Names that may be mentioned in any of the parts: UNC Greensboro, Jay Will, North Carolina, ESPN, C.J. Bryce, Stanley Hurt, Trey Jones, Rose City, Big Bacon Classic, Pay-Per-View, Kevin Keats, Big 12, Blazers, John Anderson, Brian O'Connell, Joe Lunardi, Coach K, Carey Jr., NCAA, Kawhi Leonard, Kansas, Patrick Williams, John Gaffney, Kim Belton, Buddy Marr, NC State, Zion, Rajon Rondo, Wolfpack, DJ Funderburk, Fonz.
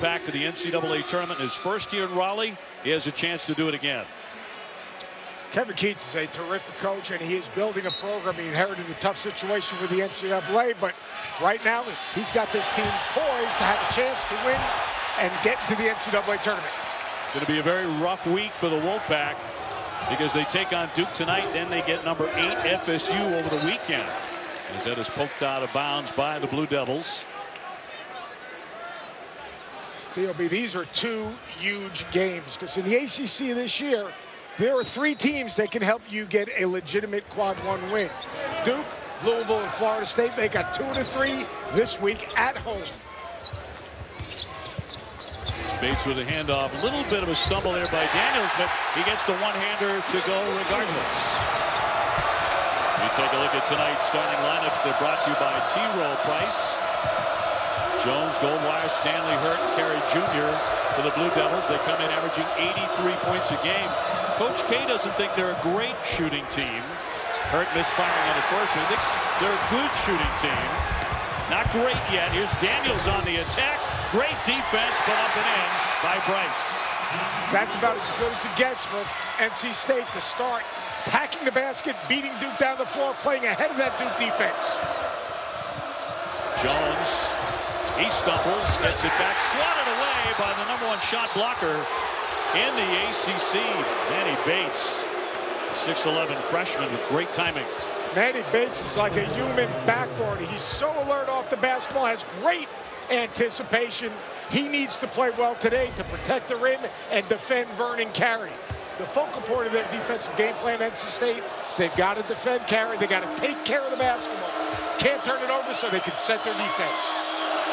back to the NCAA tournament. His first year in Raleigh, he has a chance to do it again. Kevin Keats is a terrific coach, and he is building a program. He inherited a tough situation with the NCAA, but right now he's got this team poised to have a chance to win and get into the NCAA tournament. Going to be a very rough week for the Wolfpack because they take on Duke tonight, then they get number 8 FSU over the weekend. As that is poked out of bounds by the Blue Devils. DLB, these are two huge games because in the ACC this year, there are 3 teams that can help you get a legitimate quad one win. Duke, Louisville, and Florida State. They got 2 of the 3 this week at home. Bates with a handoff. A little bit of a stumble there by Daniels, but he gets the one-hander to go regardless. We take a look at tonight's starting lineups. They're brought to you by T-Roll Price. Jones, Goldwire, Stanley, Hurt, Carey Jr. for the Blue Devils. They come in averaging 83 points a game. Coach K doesn't think they're a great shooting team. Hurt misfiring on the first one. He thinks they're a good shooting team. Not great yet. Here's Daniels on the attack. Great defense, but up and in by Bryce. That's about as good as it gets for NC State to start. Attacking the basket, beating Duke down the floor, playing ahead of that Duke defense. Jones, he stumbles, gets it back, swatted away by the #1 shot blocker in the ACC, Manny Bates, 6'11" freshman with great timing. Manny Bates is like a human backboard. He's so alert off the basketball, has great anticipation. He needs to play well today to protect the rim and defend Vernon Carey. The focal point of their defensive game plan, NC State, they've got to defend Carey. They've got to take care of the basketball. Can't turn it over so they can set their defense.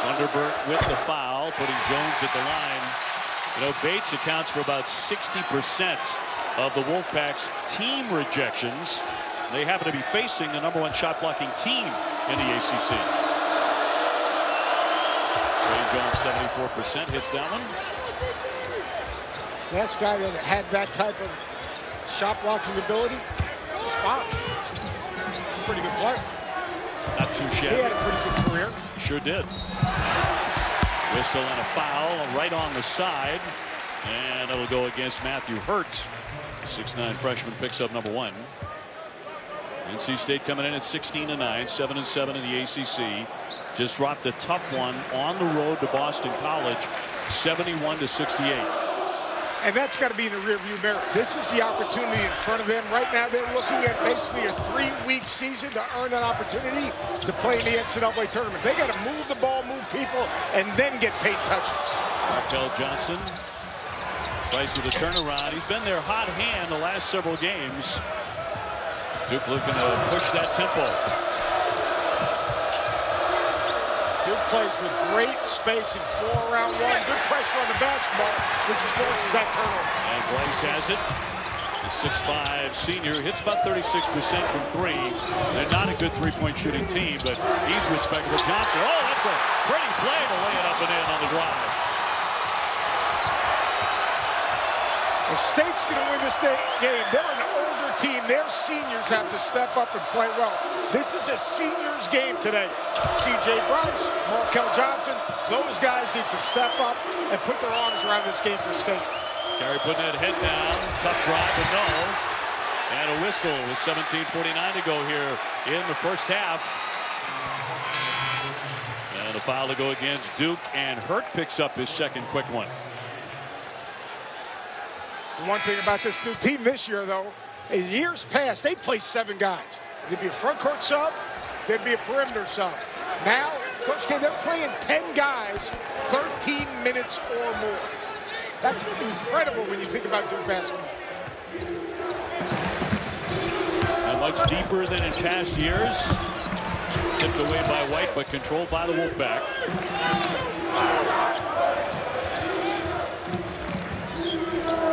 Underburk with the foul, putting Jones at the line. You know, Bates accounts for about 60% of the Wolfpack's team rejections. They happen to be facing the #1 shot blocking team in the ACC. Trey Jones, 74%, hits that one. Last guy that had that type of shot blocking ability, spot. Pretty good player. Not too shabby. He had a pretty good career. Sure did. Whistle and a foul right on the side. And it'll go against Matthew Hurt. 6'9" freshman picks up #1. NC State coming in at 16-9, 7-7 in the ACC. Just dropped a tough one on the road to Boston College, 71-68. And that's got to be in the rearview mirror. This is the opportunity in front of them. Right now, they're looking at basically a 3-week season to earn an opportunity to play in the NCAA tournament. They got to move the ball, move people, and then get paid touches. Markell Johnson, Bryce with a turnaround. He's been their hot hand the last several games. Duke looking to push that tempo. Duke plays with great spacing, 4 around 1. Good pressure on the basketball, which is forces that turnover. And Bryce has it. The 6'5" senior hits about 36% from 3. They're not a good three-point shooting team, but he's respectable. Johnson, oh, that's a pretty play to lay it up and in on the drive. If State's going to win this game, they're an older team. Their seniors have to step up and play well. This is a seniors game today. C.J. Bryce, Markell Johnson, those guys need to step up and put their arms around this game for State. Carey putting that head down, tough drive to no. And a whistle with 17:49 to go here in the first half. And a foul to go against Duke, and Hurt picks up his second quick one. The one thing about this new team this year, though, in years past, they played 7 guys. There'd be a front court sub, there'd be a perimeter sub. Now, Coach K, they're playing 10 guys, 13 minutes or more. That's incredible when you think about Duke basketball. And much deeper than in past years. Tipped away by White, but controlled by the Wolfpack.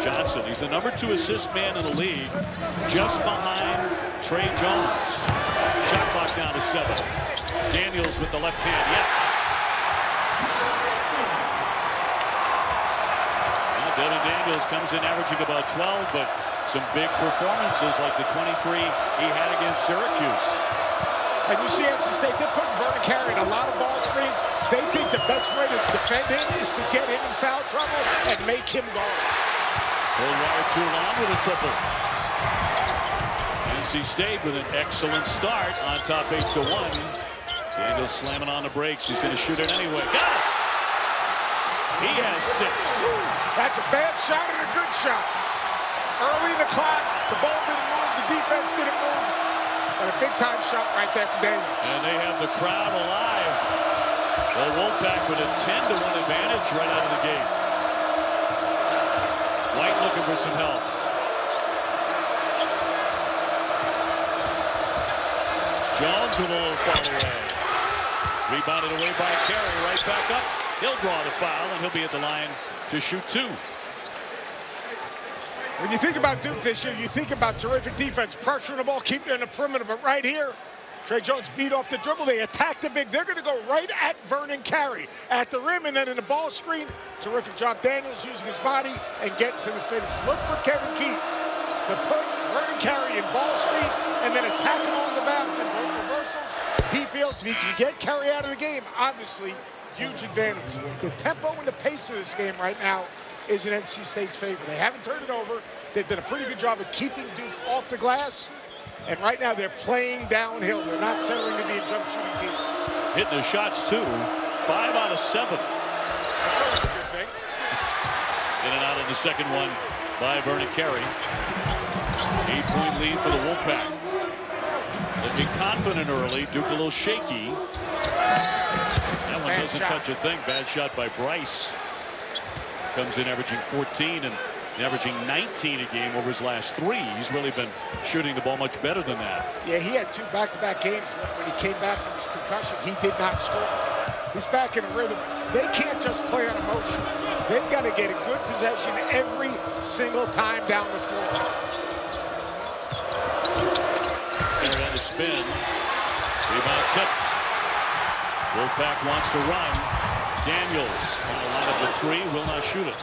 Johnson, he's the #2 assist man in the league, just behind Trey Jones. Shot clock down to 7. Daniels with the left hand. Yes. Well, Devin Daniels comes in averaging about 12, but some big performances like the 23 he had against Syracuse. And you see NC State, they're putting Vernon Carey in a lot of ball screens. They think the best way to defend him is to get him in foul trouble and make him go. Goldwire too long with a triple. NC State with an excellent start on top 8-1. Daniels slamming on the brakes. He's going to shoot it anyway. Got it! He has 6. That's a bad shot and a good shot. Early in the clock, the ball didn't move, the defense didn't move. And a big-time shot right there for Daniels. And they have the crowd alive. The Wolfpack with a 10-1 advantage right out of the gate. White looking for some help. Jones with a little far away. Rebounded away by Carey, right back up. He'll draw the foul, and he'll be at the line to shoot 2. When you think about Duke this year, you think about terrific defense, pressuring the ball, keeping it in the perimeter. But right here, Trey Jones beat off the dribble. They attack the big. They're going to go right at Vernon Carey at the rim, and then in the ball screen, terrific job. Daniels using his body and getting to the finish. Look for Kevin Keats to put Vernon Carey in ball screens and then attack him on the bounce and both reversals. He feels if he can get Carey out of the game, obviously, huge advantage. The tempo and the pace of this game right now is in NC State's favor. They haven't turned it over. They've done a pretty good job of keeping Duke off the glass. And right now, they're playing downhill. They're not settling to be a jump shooting team. Hitting the shots, too. 5 out of 7. That's always a good thing. In and out of the second one by Vernon Carey. 8-point lead for the Wolfpack. Looking confident early. Duke a little shaky. That one doesn't touch a thing. Bad shot by Bryce. Comes in averaging 14 and averaging 19 a game over his last 3. He's really been shooting the ball much better than that. Yeah, he had 2 back-to-back games. When he came back from his concussion, he did not score. He's back in a rhythm. They can't just play on emotion. They've got to get a good possession every single time down the floor. They're at a spin. Rebound tips. Wolfpack wants to run. Daniels on a line of the 3, will not shoot it.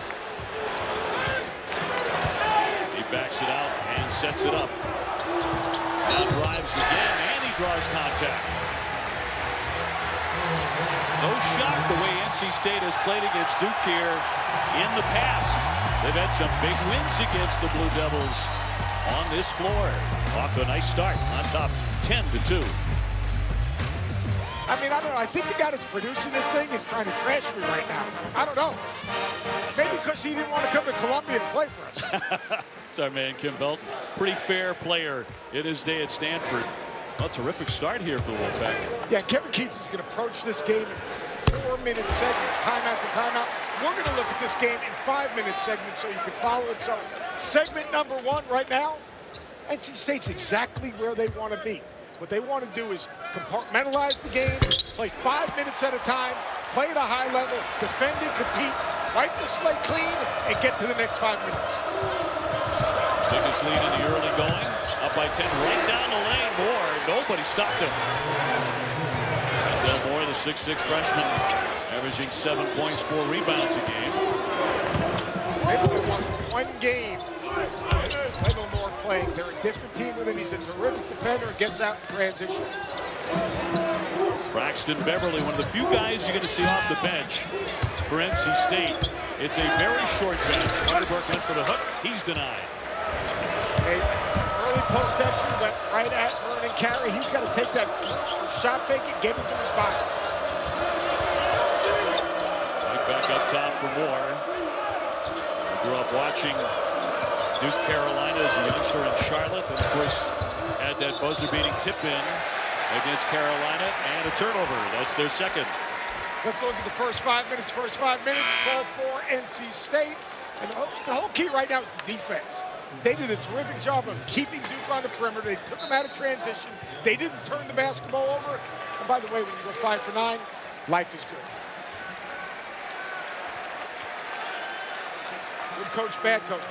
He backs it out and sets it up. Now drives again, and he draws contact. No shock the way NC State has played against Duke here in the past. They've had some big wins against the Blue Devils on this floor. Off to a nice start on top, 10-2. I mean, I don't know. I think the guy that's producing this thing is trying to trash me right now. I don't know. Maybe because he didn't want to come to Columbia and play for us. It's our man, Kim Belton. Pretty fair player in his day at Stanford. A terrific start here for the Wolfpack. Yeah, Kevin Keats is going to approach this game in 4-minute segments, time after time out. We're going to look at this game in 5-minute segments so you can follow it. So segment number 1 right now, NC State's exactly where they want to be. What they want to do is compartmentalize the game, play 5 minutes at a time, play at a high level, defend and compete, wipe the slate clean, and get to the next 5 minutes. Biggest lead in the early going, up by 10, right down the lane. Moore, nobody stopped him. Wendell Moore, the 6'6" freshman, averaging 7 points, 4 rebounds a game. Maybe they lost 1 game. Wendell Moore playing. They're a different team with him. He's a terrific defender and gets out in transition. Braxton Beverly, one of the few guys you're going to see off the bench for NC State. It's a very short bench. Underburk went for the hook. He's denied. Okay. Early post action went right at Vernon Carey. He's got to take that shot fake and get it to his body. Right back up top for Moore. I grew up watching Duke, Carolina, as a youngster in Charlotte, and of course had that buzzer-beating tip-in against Carolina, and a turnover. That's their second. Let's look at the first 5 minutes. First 5 minutes, 12-4 NC State, and the whole key right now is the defense. They did a terrific job of keeping Duke on the perimeter. They took them out of transition. They didn't turn the basketball over. And by the way, when you go 5 for 9, life is good. Good coach, bad coach.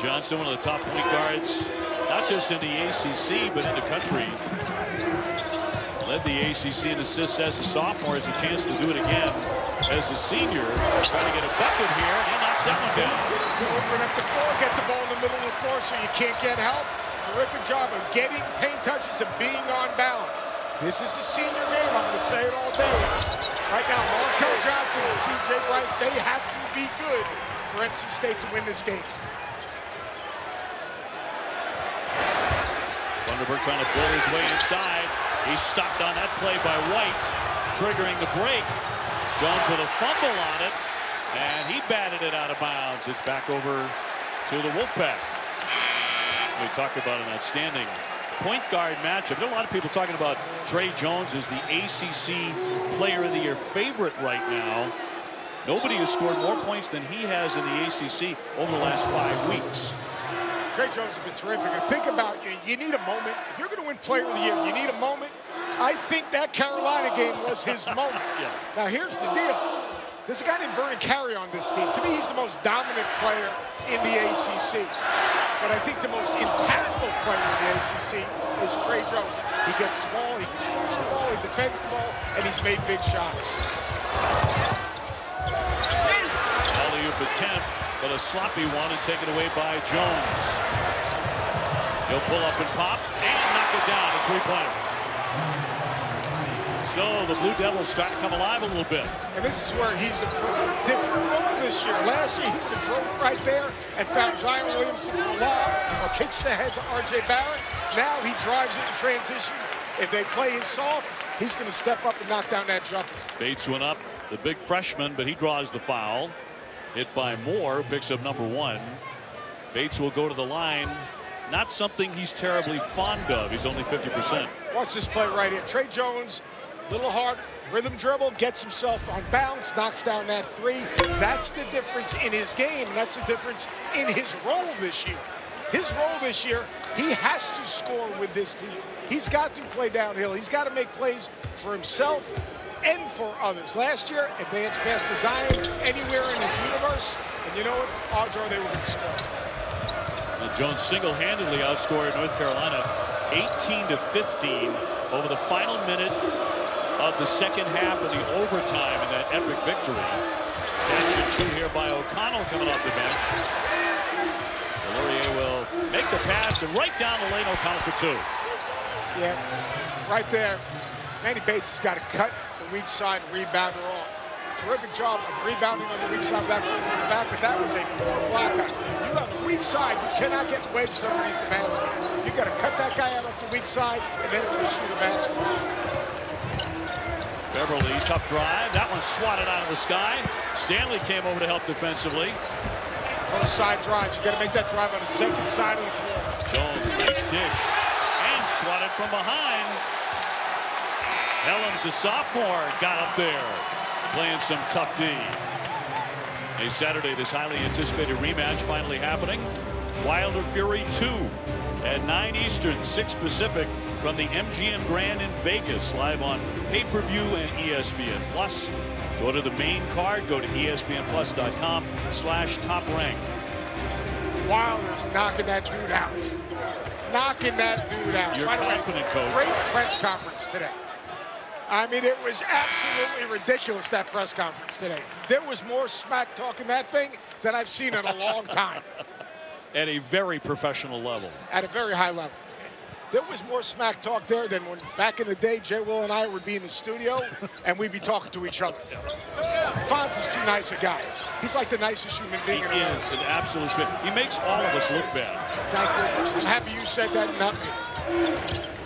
Johnson, one of the top point guards, not just in the ACC, but in the country. Led the ACC in assists as a sophomore, has a chance to do it again as a senior. Trying to get a bucket here, and he knocks that one down. to open up the floor, get the ball in the middle of the floor so you can't get help. Terrific job of getting paint touches and being on balance. This is a senior game. I'm going to say it all day. Right now, Markell Johnson and C.J. Bryce, they have to be good for NC State to win this game. Underburk trying to pull his way inside. He's stopped on that play by White, triggering the break. Jones with a fumble on it, and he batted it out of bounds. It's back over to the Wolfpack. We talked about an outstanding point guard matchup. There are a lot of people talking about Trey Jones as the ACC Player of the Year favorite right now. Nobody has scored more points than he has in the ACC over the last 5 weeks. Trey Jones has been terrific. And think about, you need a moment. If you're going to win Player of the Year, you need a moment. I think that Carolina game was his moment. Yeah. Now, here's the deal. There's a guy named Vernon Carey on this team. To me, he's the most dominant player in the ACC. But I think the most impactful player in the ACC is Trey Jones. He gets the ball, he controls the ball, he defends the ball, and he's made big shots. Alley-oop attempt. But a sloppy one and taken away by Jones. He'll pull up and pop and knock it down. It's three-pointer. So the Blue Devils start to come alive a little bit. And this is where he's a different role this year. Last year he controlled right there and found Zion Williamson for a lob or kicks the head to RJ Barrett. Now he drives it in transition. If they play him soft, he's going to step up and knock down that jumper. Bates went up, the big freshman, but he draws the foul. Hit by Moore, picks up number one. Bates will go to the line. Not something he's terribly fond of. He's only 50%. Watch this play right here. Trey Jones, little hard rhythm dribble, gets himself on balance, knocks down that three. That's the difference in his game. That's the difference in his role this year. His role this year, he has to score with this team. He's got to play downhill. He's got to make plays for himself and for others. Last year, advanced pass to Zion anywhere in the universe, and you know what? Odds are they were going to score. And Jones single-handedly outscored North Carolina 18-15 over the final minute of the second half of the overtime in that epic victory. That's two here by O'Connell coming off the bench. Delurier will make the pass, and right down the lane, O'Connell for two. Yeah, right there. Manny Bates has got to cut the weak side rebounder off. Terrific job of rebounding on the weak side back over the back, but that was a poor block out. You have the weak side, you cannot get wedged underneath the basket. You got to cut that guy out off the weak side and then pursue the basket. Beverly, tough drive. That one swatted out of the sky. Stanley came over to help defensively. First side drive. You got to make that drive on the second side of the floor. Jones, nice dish, and swatted from behind. Helms, a sophomore, got up there playing some tough D. A Saturday, this highly anticipated rematch finally happening. Wilder Fury 2 at 9 Eastern, 6 Pacific from the MGM Grand in Vegas, live on pay-per-view and ESPN Plus. Go to the main card, go to ESPNplus.com/toprank. Wilder's knocking that dude out. Knocking that dude out. You're confident, Coach. Great press conference today. I mean, it was absolutely ridiculous, that press conference today. There was more smack talk in that thing than I've seen in a long time. At a very professional level. At a very high level. There was more smack talk there than when back in the day, Jay Will and I would be in the studio and we'd be talking to each other. Fonz is too nice a guy. He's like the nicest human being in the world. He is an absolute spin. He makes all of us look bad. Thank you. I'm happy you said that, not me.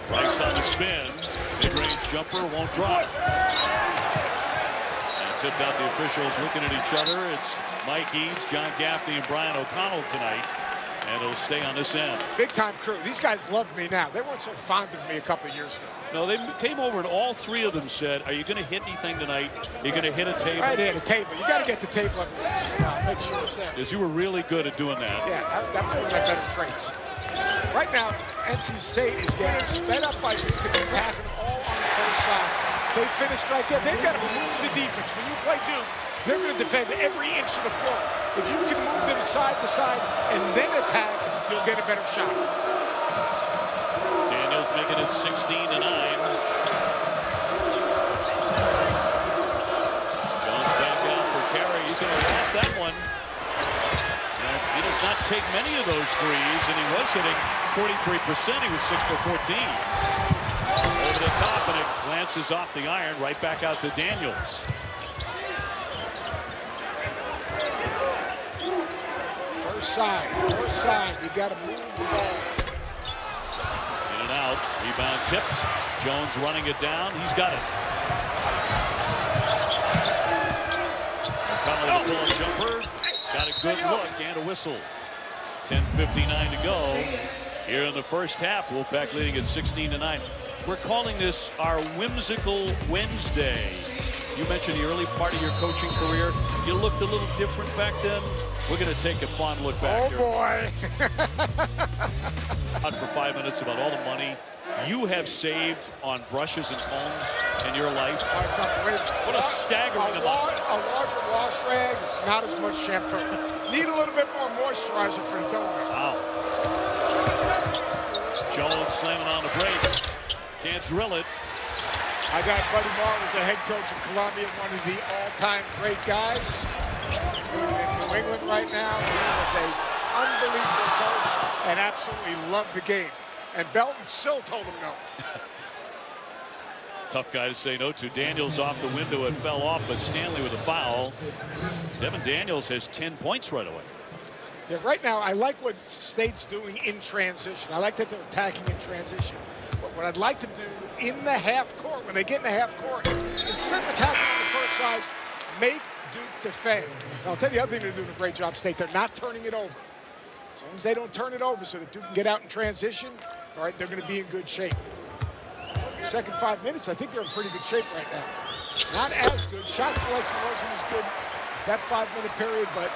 Bryce on the spin. Mid-range jumper won't drop. And tipped out the officials looking at each other. It's Mike Eads, John Gaffney, and Brian O'Connell tonight. And it'll stay on this end. Big-time crew. These guys love me now. They weren't so fond of me a couple of years ago. No, they came over and all three of them said, are you going to hit anything tonight? Are you going to hit a table? Right here, the table. You got to get the table up there. Make sure it's there. Because you were really good at doing that. Yeah, that's one of my better traits. Right now, NC State is getting sped up by Duke. They've been attacking all on the first side. They finished right there. They've got to move the defense. When you play Duke, they're going to defend every inch of the floor. If you can move them side to side and then attack, you'll get a better shot. Daniels making it 16-9. Jones back out for Carey. He's going to drop that one. And many of those threes, and he was hitting 43%. He was 6 for 14. Over the top, and it glances off the iron, right back out to Daniels. First side, you got to move the ball. In and out, rebound tipped. Jones running it down, he's got it. O'Connell with a jumper, got a good look and a whistle. 10:59 to go here in the first half. Wolfpack leading at 16-9. We're calling this our Whimsical Wednesday. You mentioned the early part of your coaching career. You looked a little different back then. We're going to take a fond look back. Oh, boy. Out for 5 minutes about all the money you have saved on brushes and combs in your life. What a staggering amount. A larger wash rag, not as much shampoo. Need a little bit more moisturizer for the donor. Wow. Jones slamming on the brakes. Can't drill it. I got Buddy Marr was the head coach of Columbia, one of the all-time great guys in New England right now. He was an unbelievable coach and absolutely loved the game. And Belton still told him no. Tough guy to say no to. Daniels off the window and fell off, but Stanley with a foul. Devin Daniels has 10 points right away. Yeah, right now, I like what State's doing in transition. I like that they're attacking in transition. But what I'd like to do in the half court, when they get in the half court, instead of attacking on the first side, make Duke defend. And I'll tell you the other thing they're doing a great job, State. They're not turning it over. As long as they don't turn it over so that Duke can get out in transition, all right, they're going to be in good shape. Second 5 minutes, I think they're in pretty good shape right now. Not as good. Shot selection wasn't as good that 5 minute period, but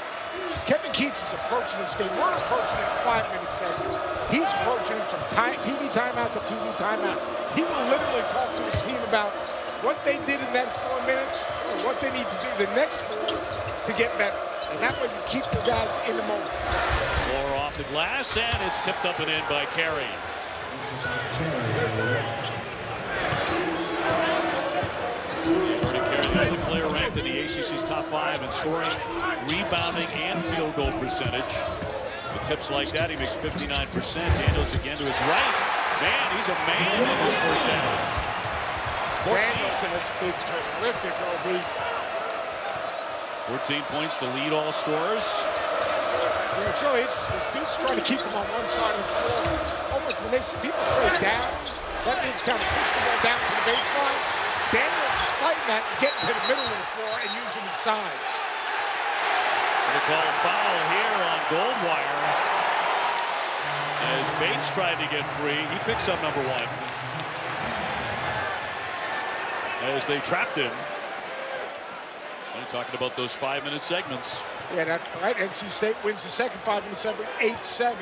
Kevin Keats is approaching this game. We're approaching it in 5 minute segments. He's approaching it from TV timeout to TV timeout. He will literally talk to his team about what they did in that 4 minutes and what they need to do the next 4 to get better. And that way you keep the guys in the moment. Moore off the glass, and it's tipped up and in by Carey. The player ranked in the ACC's top 5 in scoring, rebounding, and field goal percentage. With tips like that, he makes 59%. Daniels again to his right. Man, he's a man in his first half. Daniels has been terrific, OB. 14 points to lead all scorers. You know, it's really interesting. This dude's trying to keep him on one side of the floor. Almost when they see people say down, that means kind of push the ball down to the baseline. Daniels is fighting that and getting to the middle of the floor and using his size. They call a foul here on Goldwire. As Bates tried to get free, he picks up number 1. As they trapped him. They're talking about those 5 minute segments. Yeah, that's right. NC State wins the second 5 minute segment, 8-7.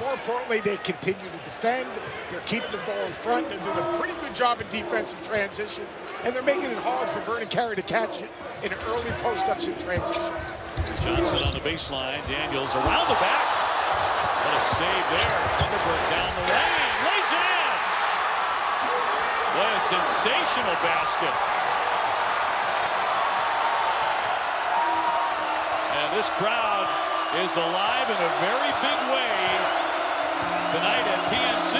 More importantly, they continue to defend. They're keeping the ball in front. They're doing a pretty good job in defensive transition. And they're making it hard for Vernon Carey to catch it in an early post-ups in transition. Johnson on the baseline. Daniels around the back. What a save there. Underburk down the lane. Lays it in. What a sensational basket. And this crowd is alive in a very big way tonight at PNC.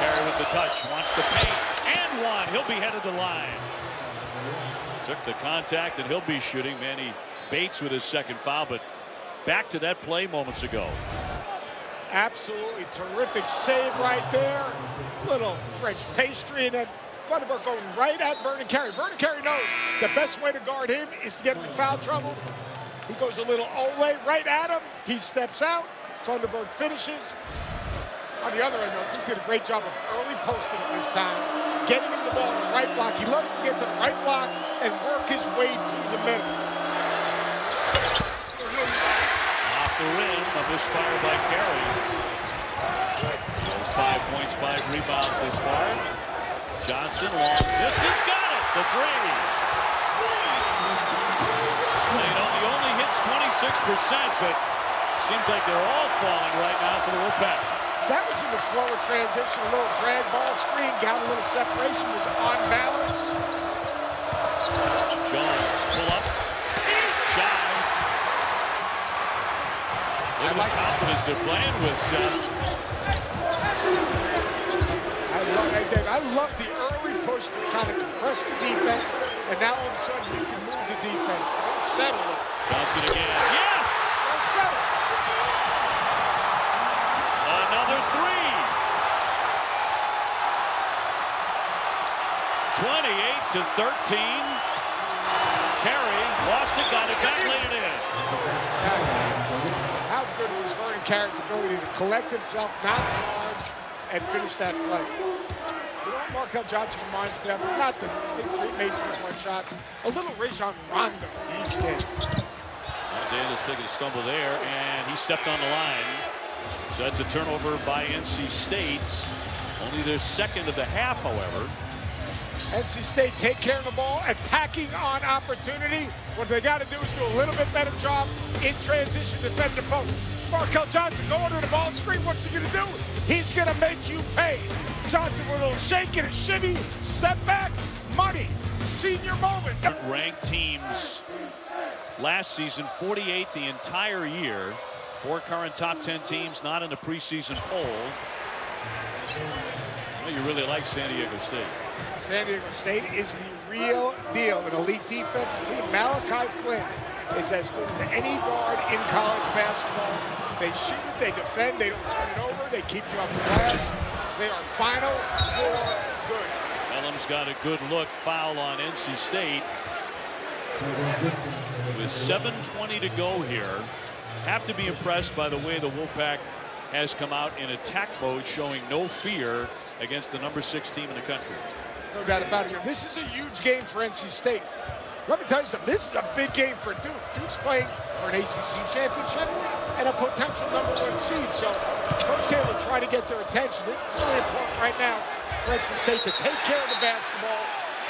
Carey with the touch, wants the paint, and one. He'll be headed to line. Took the contact, and he'll be shooting. Manny Bates with his second foul, but back to that play moments ago. Absolutely terrific save right there. Little French pastry, and then Funderburk going right at Vernon Carey. Vernon Carey knows the best way to guard him is to get him in foul trouble. He goes a little ole right at him. He steps out. Funderburk finishes. On the other end, though, Duke did a great job of early posting at this time, getting him the ball in the right block. He loves to get to the right block and work his way through the middle. Off the rim, a misfire by Carey. Those 5 points, 5 rebounds this far. Johnson, long distance, got it. The three. They only hits 26%, but seems like they're all falling right now for the Wolfpack. That was in the flow of transition, a little drag ball screen, got a little separation, was on balance. Jones pull up, shy. confidence they're playing with. I love the early push to kind of compress the defense, and now all of a sudden you can move the defense. Don't settle it. Johnson again. Yes! Don't settle. Another three. 28-13. Carey lost it, got it back, laid it in. How good was Vernon Carey's ability to collect himself, not charge, and finish that play? You know what Markell Johnson reminds me of? Not the made three-point shots. A little Rajon Rondo instead. Daniels taking a stumble there, and he stepped on the line. So that's a turnover by NC State. Only their second of the half, however. NC State take care of the ball, attacking on opportunity. What they got to do is do a little bit better job in transition, defend the post. Markell Johnson going to the ball screen. What's he going to do? He's going to make you pay. Johnson with a little shake and a shimmy, step back, money, senior moment. Ranked teams last season, 48 the entire year. Four current top 10 teams not in the preseason poll. Well, you really like San Diego State. San Diego State is the real deal, an elite defensive team. Malachi Flynn is as good as any guard in college basketball. They shoot it, they defend, they don't turn it over, they keep you off the glass. They are Final Four good. Ellum's got a good look foul on NC State. With 7:20 to go here, have to be impressed by the way the Wolfpack has come out in attack mode, showing no fear against the #6 team in the country. No doubt about it. This is a huge game for NC State. Let me tell you something, this is a big game for Duke. Duke's playing for an ACC championship and a potential #1 seed. So Coach K will try to get their attention. It's really important right now for NC State to take care of the basketball,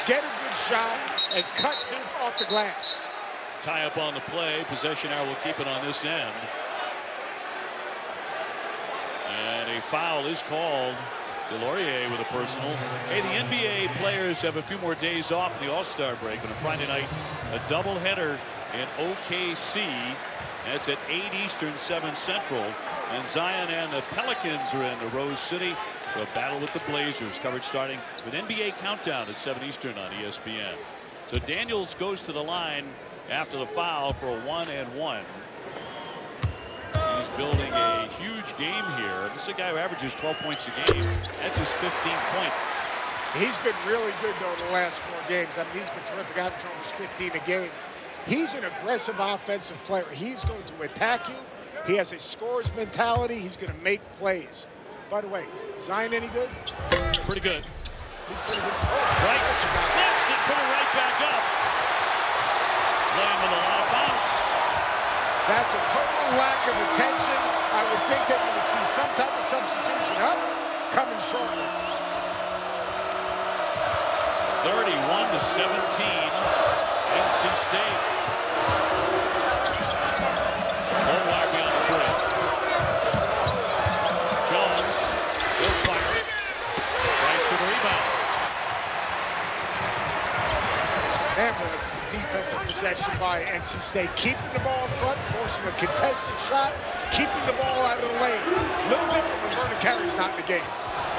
get a good shot, and cut Duke off the glass. Tie up on the play. Possession hour will keep it on this end. And a foul is called. Delurier with a personal. Hey, the NBA players have a few more days off in the All-Star break on a Friday night. A doubleheader in OKC. That's at 8 Eastern, 7 Central. And Zion and the Pelicans are in the Rose City for a battle with the Blazers. Coverage starting with NBA Countdown at 7 Eastern on ESPN. So Daniels goes to the line after the foul for a 1-and-1. He's building a huge game here. This is a guy who averages 12 points a game. That's his 15th point. He's been really good, though, the last four games. I mean, he's been terrific, average almost 15 a game. He's an aggressive offensive player. He's going to attack you. He has a scorer's mentality. He's going to make plays. By the way, Zion any good? Pretty good. He's pretty good. Oh, Bryce snaps it, put it right back up. Playing with a lot of bounce. That's a total lack of attention. I would think that you would see some type of substitution up coming shortly. 31-17, NC State. Goldwire down the three. Jones will fire it. Bryce for the rebound. That was a defensive possession by NC State, keeping the ball in front, forcing a contested shot, keeping the ball out of the lane. Little different when Vernon Carey's not in the game.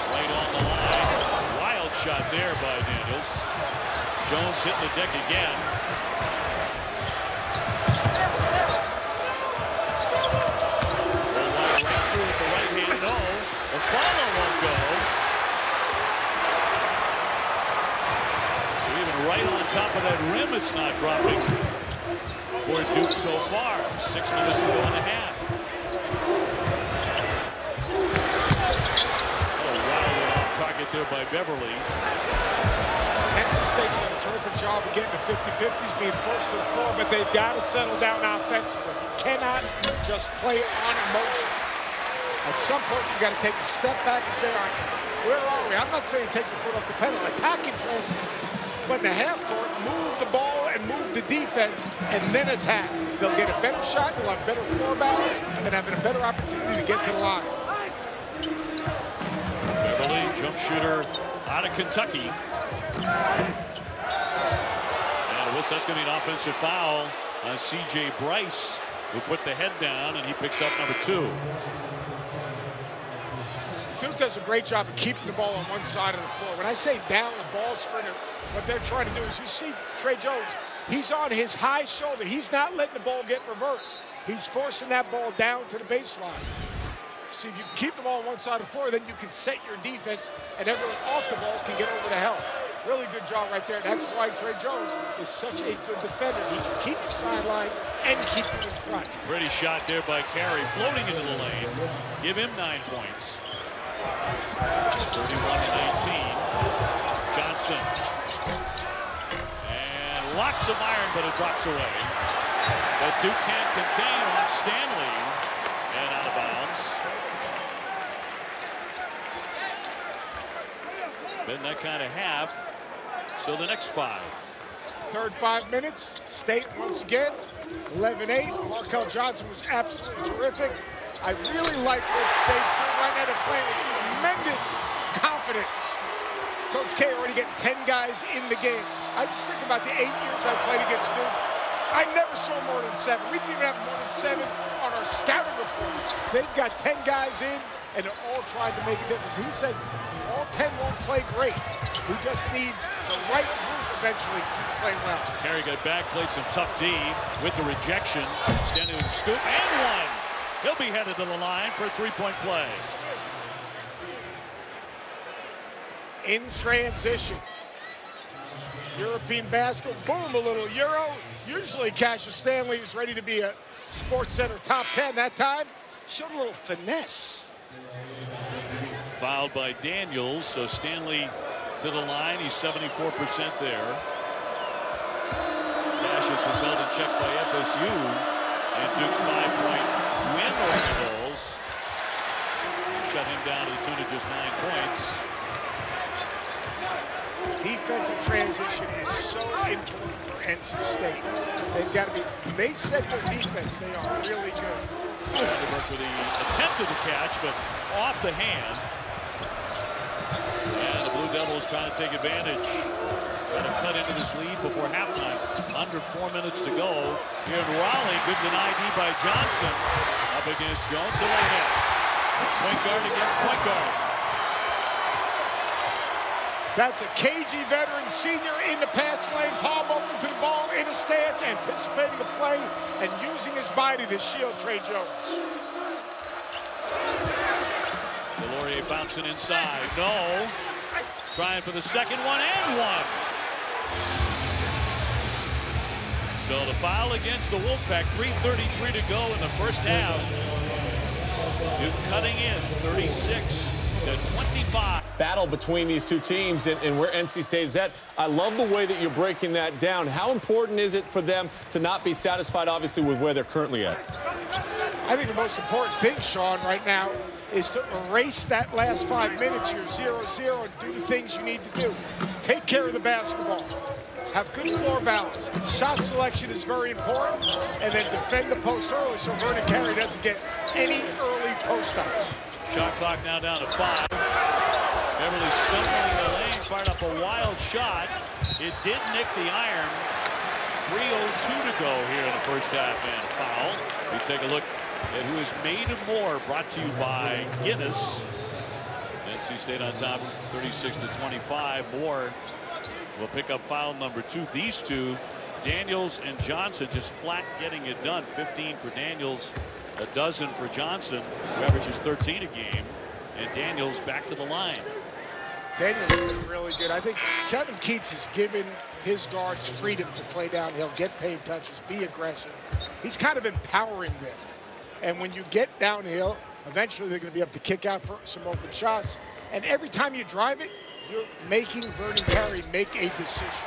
Right on the line. Wild shot there by Daniels. Jones hitting the deck again. Right through with the right hand, no. The follow won't go. So even right on top of that rim, it's not dropping for Duke so far. 6 minutes to go and a half. Target there by Beverly. NC State's done a terrific job of getting the 50-50s, being first to the floor, but they've got to settle down offensively. You cannot just play on emotion. At some point, you've got to take a step back and say, all right, where are we? I'm not saying take the foot off the pedal, attack in transition, but in the half court, move the ball and move the defense, and then attack. They'll get a better shot, they'll have better floor balance, and have a better opportunity to get to the line. Jump shooter out of Kentucky. And that's going to be an offensive foul on C.J. Bryce. who put the head down, and he picks up number 2. Duke does a great job of keeping the ball on one side of the floor. When I say down the ball sprinter, what they're trying to do is you see Trey Jones, he's on his high shoulder. He's not letting the ball get reversed. He's forcing that ball down to the baseline. See, if you can keep the ball on one side of the floor, then you can set your defense, and everyone off the ball can get over the help. Really good job right there. That's why Trey Jones is such a good defender. He can keep the sideline and keep you in front. Pretty shot there by Carey, floating into the lane. Give him 9 points. 31-19. Johnson. And lots of iron, but it drops away. But Duke can't contain on Stanley. And out of bounds. Been that kind of half. So the next 5. Third 5 minutes. State once again. 11-8. Markell Johnson was absolutely terrific. I really like what State's doing right now. They're playing with tremendous confidence. Coach K already getting 10 guys in the game. I just think about the 8 years I played against Duke. I never saw more than 7. We didn't even have more than 7 on our scouting report. They've got 10 guys in, and they're all trying to make a difference. He says all 10 won't play great. He just needs the right group eventually to play well. Carey got back, played some tough D with the rejection. Standing with the scoop, and 1. He'll be headed to the line for a three-point play. In transition. European basket, boom, a little Euro. Usually Cassius Stanley is ready to be a SportsCenter top 10 that time. Showed a little finesse. Fouled by Daniels, so Stanley to the line. He's 74% there. Cassius was held in check by FSU. And Duke's 5-point win over the Bulls. Shut him down to the tune of just 9 points. Defensive transition is so important for NC State. They've got to be, when they set their defense, they are really good. Underburk with the attempt of the catch, but off the hand. And the Blue Devils trying to take advantage. Trying to cut into this lead before halftime. Under 4 minutes to go. Here in Raleigh, good denied by Johnson. Up against Jones, the lay down. Point guard against point guard. That's a KG veteran senior in the pass lane, palm open to the ball, in a stance, anticipating the play, and using his body to shield Trey Jones. Delurier bouncing inside, no. Trying for the second one, and 1. So the foul against the Wolfpack, 3:33 to go in the first half. Duke cutting in, 36-25. Battle between these two teams and where NC State is at. I love the way that you're breaking that down. How important is it for them to not be satisfied, obviously, with where they're currently at? I think the most important thing, Sean, right now is to erase that last 5 minutes. You're 0-0 and do the things you need to do. Take care of the basketball. Have good floor balance. Shot selection is very important. And then defend the post early so Vernon Carey doesn't get any early post-ups. Shot clock now down to 5. Beverly stumbling in the lane, fired up a wild shot. It did nick the iron. 3:02 to go here in the first half, and foul. We take a look at who is made of more, brought to you by Guinness. NC State on top, 36-25. Moore will pick up foul number 2. These two, Daniels and Johnson, just flat getting it done. 15 for Daniels, a dozen for Johnson, who averages 13 a game. And Daniels back to the line. Daniels is really good. I think Kevin Keats has given his guards freedom to play downhill, get paid touches, be aggressive. He's kind of empowering them. And when you get downhill, eventually they're going to be able to kick out for some open shots. And every time you drive it, you're making Vernon Carey make a decision.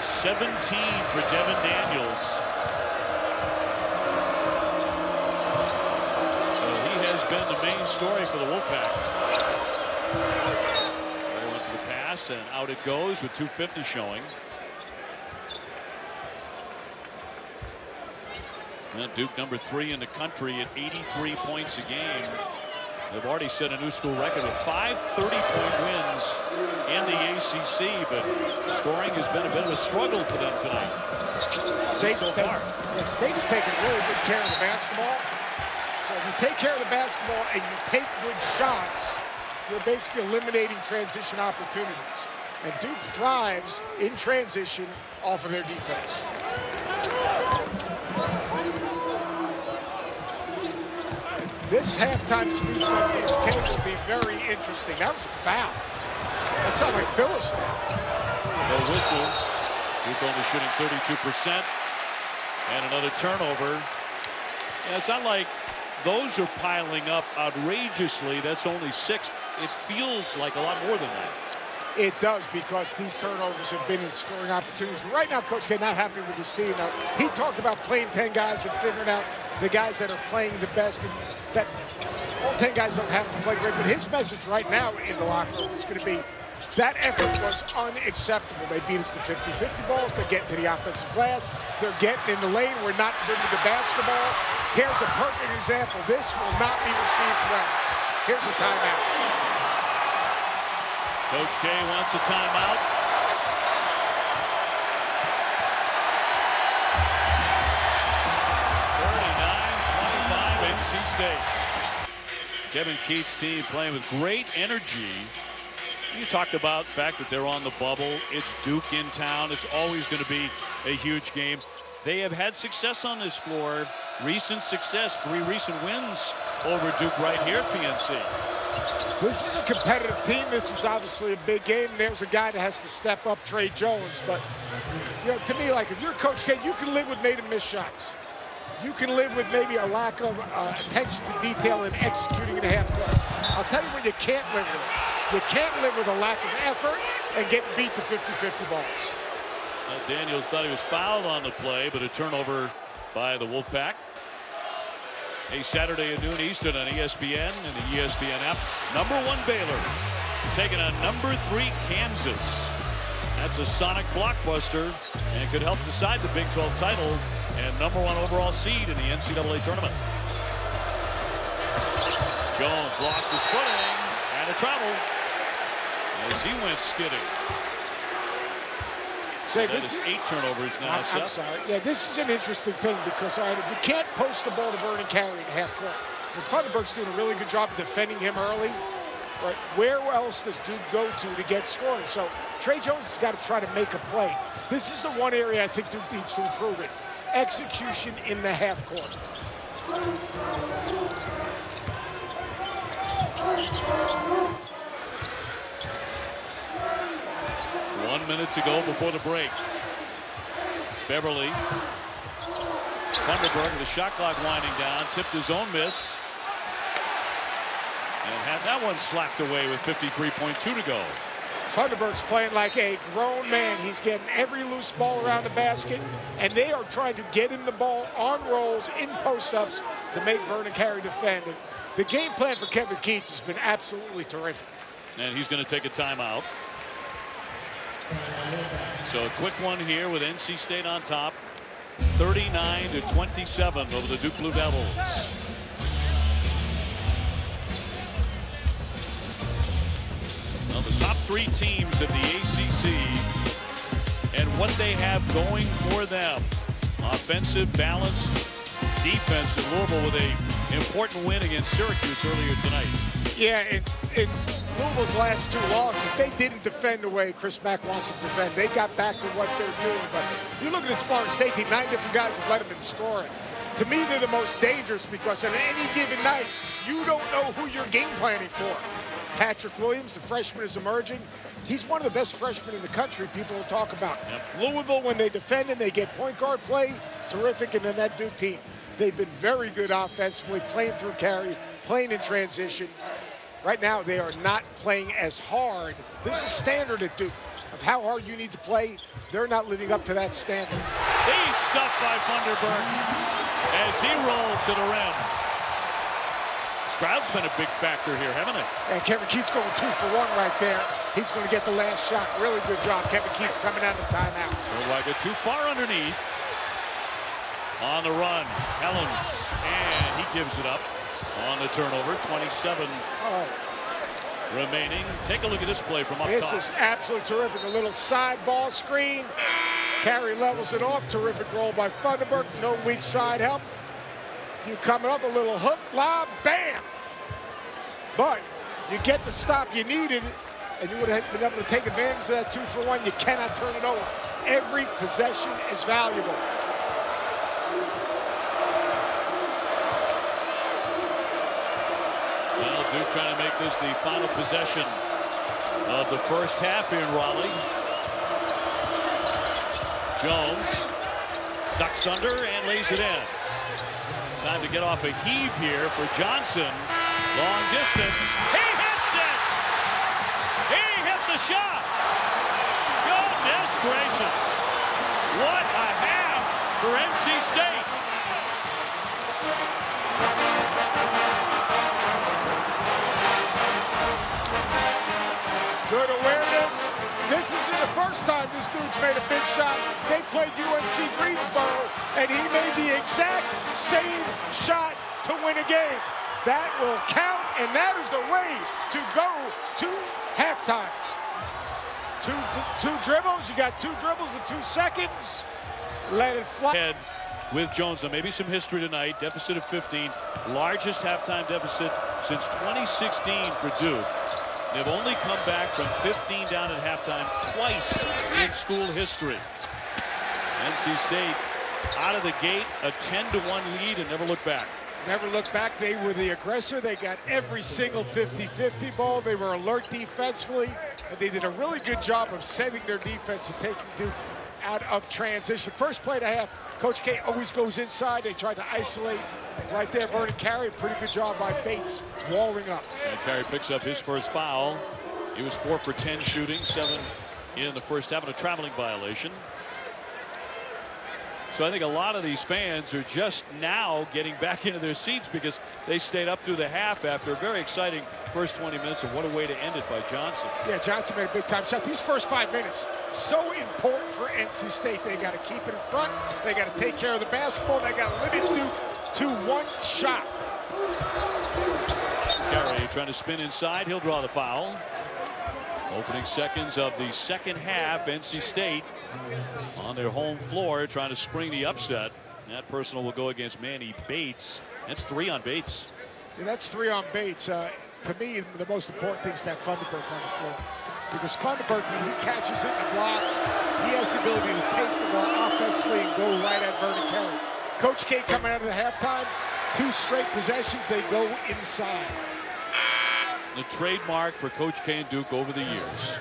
17 for Devin Daniels. So he has been the main story for the Wolfpack. Going for the pass, and out it goes with 2:50 showing. Duke number 3 in the country at 83 points a game. They've already set a new school record with 5 30-point wins in the ACC, but scoring has been a bit of a struggle for them tonight. State's taking really good care of the basketball. So if you take care of the basketball and you take good shots, you're basically eliminating transition opportunities. And Duke thrives in transition off of their defense. This halftime speech by Coach K will be very interesting. That was a foul. That sounded like Billis now. No whistle. Duke only shooting 32%. And another turnover. Yeah, it's not like those are piling up outrageously. That's only 6. It feels like a lot more than that. It does, because these turnovers have been in scoring opportunities. But right now, Coach K not happy with his team. Now, he talked about playing 10 guys and figuring out the guys that are playing the best, and that all 10 guys don't have to play great. But his message right now in the locker room is going to be that effort was unacceptable. They beat us to 50-50 balls. They're getting to the offensive glass. They're getting in the lane. We're not good with the basketball. Here's a perfect example. This will not be received well. Here's a timeout. Coach K wants a timeout. NC State. Kevin Keats' team playing with great energy. You talked about the fact that they're on the bubble. It's Duke in town. It's always going to be a huge game. They have had success on this floor. Recent success, 3 recent wins over Duke right here at PNC. This is a competitive team. This is obviously a big game. There's a guy that has to step up, Trey Jones. But you know, to me, like, if you're Coach K, you can live with made and missed shots. You can live with maybe a lack of attention to detail and executing in a half court. I'll tell you what you can't live with. You can't live with a lack of effort and getting beat to 50-50 balls. Now, Daniels thought he was fouled on the play, but a turnover by the Wolfpack. A Saturday at noon Eastern on ESPN and the ESPN app. #1 Baylor taking on #3 Kansas. That's a sonic blockbuster, and it could help decide the Big 12 title and #1 overall seed in the NCAA tournament. Jones lost his footing and a travel as he went skidding. So that is 8 turnovers now. I'm sorry. Yeah, this is an interesting thing, because you can't post the ball to Vernon Carey at half court. And Funderburk's doing a really good job defending him early. But where else does Duke go to get scoring? So Trey Jones has got to try to make a play. This is the one area I think Duke needs to improve in. Execution in the half court. One minute to go before the break. Beverly. Funderburk with the shot clock winding down. Tipped his own miss. And had that one slapped away with 53.2 to go. Funderburk's playing like a grown man. He's getting every loose ball around the basket. And they are trying to get him the ball on rolls, in post-ups, to make Vernon Carey defend. And the game plan for Kevin Keats has been absolutely terrific. And he's going to take a timeout. So a quick one here with NC State on top, 39-27 over the Duke Blue Devils. Well, the top 3 teams in the ACC and what they have going for them. Offensive, balanced defense, and Louisville with an important win against Syracuse earlier tonight. Yeah, and Louisville's last 2 losses, they didn't defend the way Chris Mack wants them to defend. They got back to what they're doing. But you look at this Florida State team, 9 different guys have led them in scoring. To me, they're the most dangerous, because on any given night, you don't know who you're game planning for. Patrick Williams, the freshman, is emerging. He's one of the best freshmen in the country people will talk about. Yep. Louisville, when they defend and they get point guard play, terrific. And then that Duke team, they've been very good offensively, playing through carry, playing in transition. Right now, they are not playing as hard. There's a standard at Duke of how hard you need to play. They're not living up to that standard. He's stuffed by Funderburk as he rolled to the rim. This crowd's been a big factor here, haven't it? And Kevin Keats going 2 for 1 right there. He's going to get the last shot. Really good job. Kevin Keats coming out of the timeout. Like it too far underneath. On the run, Helms, and he gives it up. on the turnover. 27 remaining. Take a look at this play from up top. This is absolutely terrific. A little side ball screen. Carey levels it off. Terrific roll by Funderburk. No weak side help. You coming up, a little hook, lob, bam. But you get the stop you needed, and you would have been able to take advantage of that 2-for-1. You cannot turn it over. Every possession is valuable. Well, Duke trying to make this the final possession of the first half here in Raleigh. Jones ducks under and lays it in. Time to get off a heave here for Johnson. Long distance. He hits it! He hit the shot! Goodness gracious! What a half for NC State! Good awareness. This isn't the first time this dude's made a big shot. They played UNC Greensboro, and he made the exact same shot to win a game. That will count, and that is the way to go to halftime. Two dribbles. You got two dribbles with 2 seconds. Let it fly. Head with Jones. Now maybe some history tonight. Deficit of 15. Largest halftime deficit since 2016 for Duke. They've only come back from 15 down at halftime twice in school history. NC State out of the gate, a 10-to-1 lead, and never look back. Never looked back. They were the aggressor. They got every single 50-50 ball. They were alert defensively, and they did a really good job of setting their defense and taking Duke out of transition. First play to half, Coach K always goes inside. They tried to isolate right there. Vernon Carey, pretty good job by Bates, walling up. And Carey picks up his first foul. He was 4 for 10 shooting, 7 in the first half, and a traveling violation. So I think a lot of these fans are just now getting back into their seats because they stayed up through the half after a very exciting first 20 minutes, and what a way to end it by Johnson. Yeah, Johnson made a big-time shot. These first 5 minutes, so important for NC State. They got to keep it in front. They got to take care of the basketball. They got to limit Duke to one shot. Carey trying to spin inside. He'll draw the foul. Opening seconds of the second half, NC State on their home floor trying to spring the upset. That personal will go against Manny Bates. That's 3 on Bates. Yeah, that's 3 on Bates. To me, the most important thing is that Funderburk on the floor. Because Funderburk, when he catches it in the block, he has the ability to take the ball offensively and go right at Vernon Carey. Coach K coming out of the halftime, 2 straight possessions, they go inside. The trademark for Coach K and Duke over the years.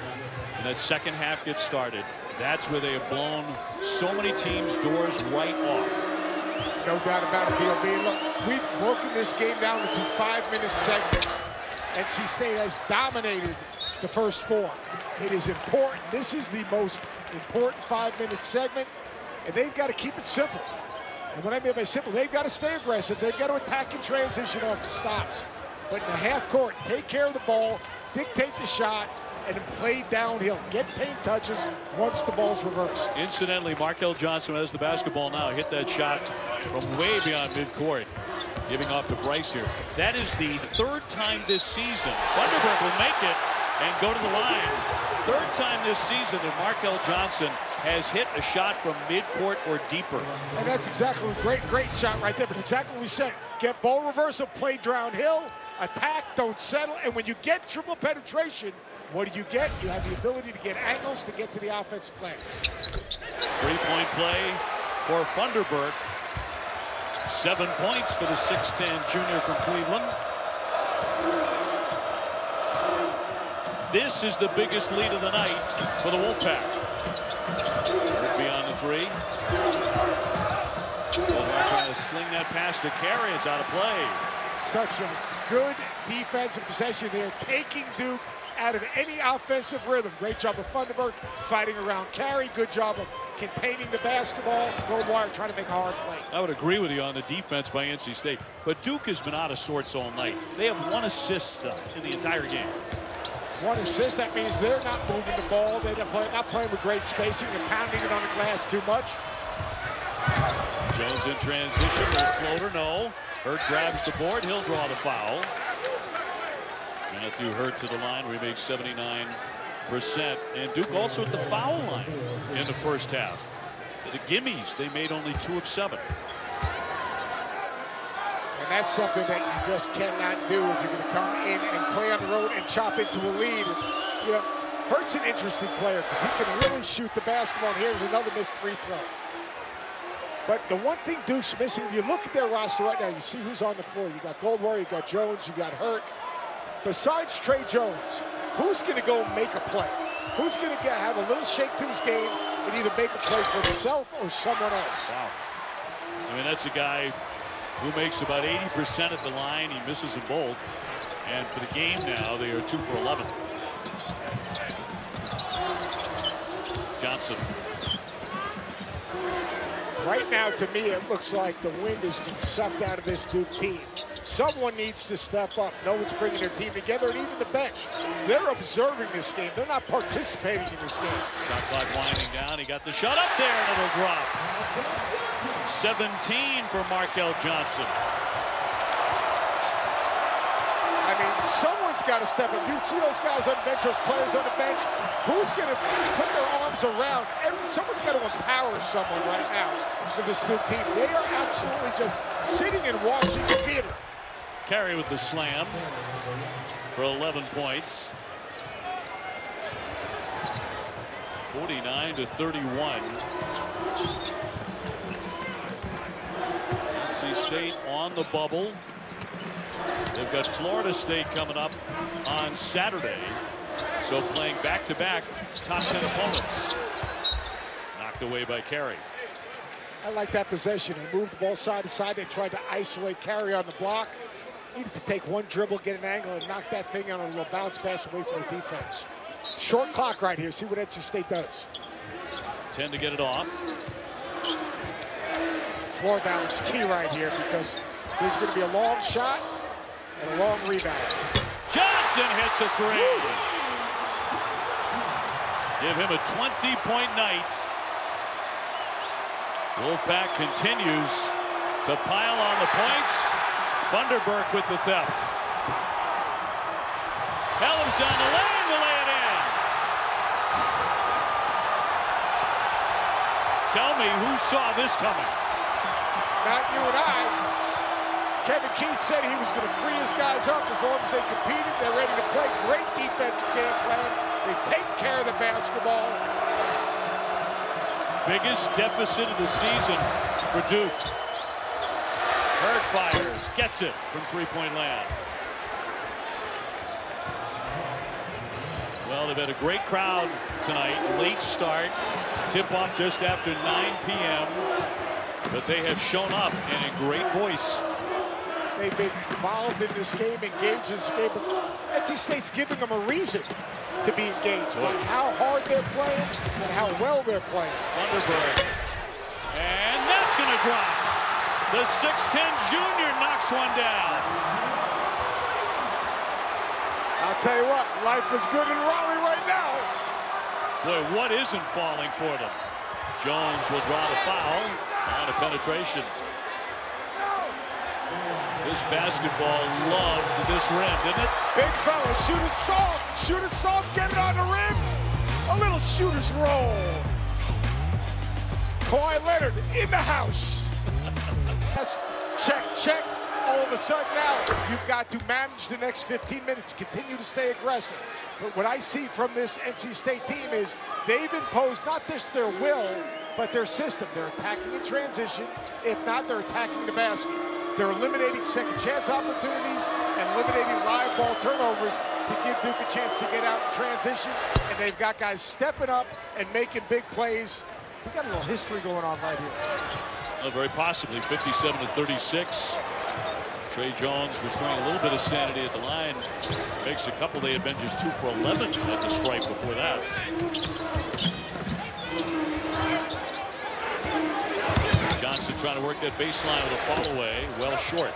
And that second half gets started. That's where they have blown so many teams' doors right off. No doubt about it, B.O.B. Look, we've broken this game down into 5-minute segments. NC State has dominated the first 4. It is important. This is the most important 5-minute segment, and they've got to keep it simple. And what I mean by simple, they've got to stay aggressive. They've got to attack in transition off the stops. But in the half court, take care of the ball, dictate the shot, and play downhill. Get paint touches once the ball's reversed. Incidentally, Markell Johnson has the basketball now. Hit that shot from way beyond midcourt, giving off to Bryce here. That is the 3rd time this season. Funderburk will make it and go to the line. 3rd time this season that Markell Johnson has hit a shot from midcourt or deeper. And that's exactly a great shot right there. But exactly what we said. Get ball reversal, play downhill, attack, don't settle. And when you get triple penetration, what do you get? You have the ability to get angles to get to the offensive play. 3-point play for Funderburk. 7 points for the 6'10" junior from Cleveland. This is the biggest lead of the night for the Wolfpack. Beyond the 3. Trying to sling that pass to Carey. It's out of play. Such a good defensive possession there, taking Duke out of any offensive rhythm. Great job of Funderburk fighting around Carey. Good job of containing the basketball. Goldwire trying to make a hard play. I would agree with you on the defense by NC State, but Duke has been out of sorts all night. They have 1 assist in the entire game. 1 assist, that means they're not moving the ball. They're not playing with great spacing. They're pounding it on the glass too much. Jones in transition, no floater, no. Hurt grabs the board. He'll draw the foul. Matthew Hurt to the line. We made 79%. And Duke also at the foul line in the first half. The gimmies, they made only 2 of 7. And that's something that you just cannot do if you're going to come in and play on the road and chop into a lead. And, you know, Hurt's an interesting player because he can really shoot the basketball. Here's another missed free throw. But the one thing Duke's missing, if you look at their roster right now, you see who's on the floor. You got Goldwire, you got Jones, you got Hurt. Besides Trey Jones, who's going to go make a play? Who's going to have a little shake to his game and either make a play for himself or someone else? Wow. I mean, that's a guy who makes about 80% at the line. He misses them both. And for the game now, they are 2 for 11. Johnson. Right now, to me, it looks like the wind has been sucked out of this Duke team. Someone needs to step up. No one's bringing their team together, and even the bench. They're observing this game. They're not participating in this game. Shot clock winding down. He got the shot up there, and it'll drop. 17 for Markell Johnson. I mean, someone's got to step up. You see those guys on the bench, those players on the bench. Who's going to put their arms around? Someone's got to empower someone right now for this Duke team. They are absolutely just sitting and watching the theater. Carey with the slam for 11 points. 49 to 31. NC State on the bubble. They've got Florida State coming up on Saturday. So playing back-to-back top 10 opponents. Knocked away by Carey. I like that possession. They moved the ball side to side. They tried to isolate Carey on the block. Needed to take one dribble, get an angle, and knock that thing on a little bounce pass away from the defense. Short clock right here. See what NC State does. 10 to get it off. Floor balance key right here because there's going to be a long shot and a long rebound. Johnson hits a three. Give him a 20-point night. Wolfpack continues to pile on the points. Funderburk with the theft. Helms down the lane to lay it in. Tell me who saw this coming. Not you and I. Kevin Keats said he was going to free his guys up as long as they competed. They're ready to play. Great defensive game plan. They've taken care of the basketball. Biggest deficit of the season for Duke. Hurt fires. Gets it from three-point land. Well, they've had a great crowd tonight. Late start. Tip-off just after 9 p.m. But they have shown up in a great voice. They've been involved in this game, engaged in this game. But NC State's giving them a reason to be engaged by how hard they're playing and how well they're playing. Underburk. And that's going to drop. The 6'10 junior knocks one down. I'll tell you what, life is good in Raleigh right now. Boy, what isn't falling for them? Jones will draw the foul. Out of penetration. This basketball loved this rim, didn't it? Big fella, shoot it soft. Shoot it soft, get it on the rim. A little shooter's roll. Kawhi Leonard in the house. Check, check. All of a sudden now, you've got to manage the next 15 minutes. Continue to stay aggressive. But what I see from this NC State team is they've imposed not just their will, but their system. They're attacking in transition. If not, they're attacking the basket. They're eliminating second chance opportunities and eliminating live ball turnovers to give Duke a chance to get out in transition. And they've got guys stepping up and making big plays. We got a little history going on right here. Well, very possibly 57 to 36. Trey Jones was throwing a little bit of sanity at the line. Makes a couple. They had been just 2 for 11 at the strike before that. Johnson trying to work that baseline with a fall away. Well short.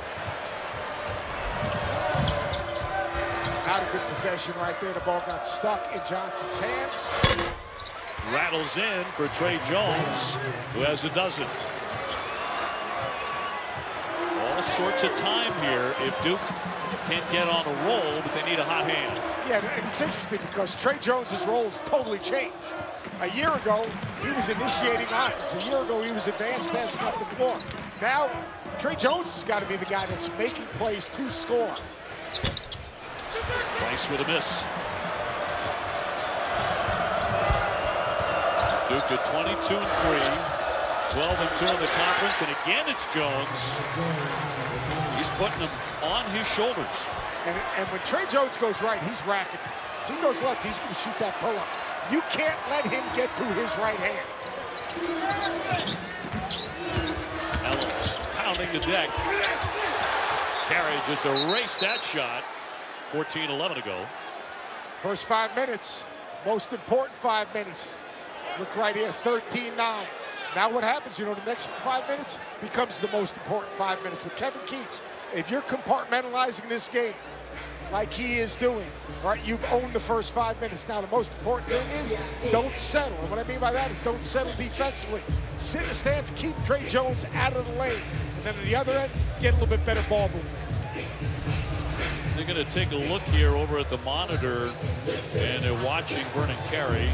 Not a good possession right there. The ball got stuck in Johnson's hands. Rattles in for Trey Jones, who has a dozen. All all sorts of time here if Duke can't get on a roll, but they need a hot hand. Yeah, and it's interesting because Trey Jones' role has totally changed. A year ago, he was initiating offense. A year ago, he was advanced passing up the floor. Now, Trey Jones has got to be the guy that's making plays to score. Bryce with a miss. Duke at 22-3. 12-2 in the conference, and again it's Jones. He's putting them on his shoulders. And when Trey Jones goes right, he's racking. He goes left, he's going to shoot that pull-up. You can't let him get to his right hand. Ellis pounding the deck. Carey just erased that shot 14-11 ago. First 5 minutes, most important 5 minutes. Look right here, 13-9. Now what happens, you know, the next 5 minutes becomes the most important 5 minutes. With Kevin Keats, if you're compartmentalizing this game like he is doing, right, you've owned the first 5 minutes. Now the most important thing is don't settle. And what I mean by that is don't settle defensively. Sit in the stands, keep Trey Jones out of the lane. And then on the other end, get a little bit better ball movement. They're going to take a look here over at the monitor, and they're watching Vernon Carey.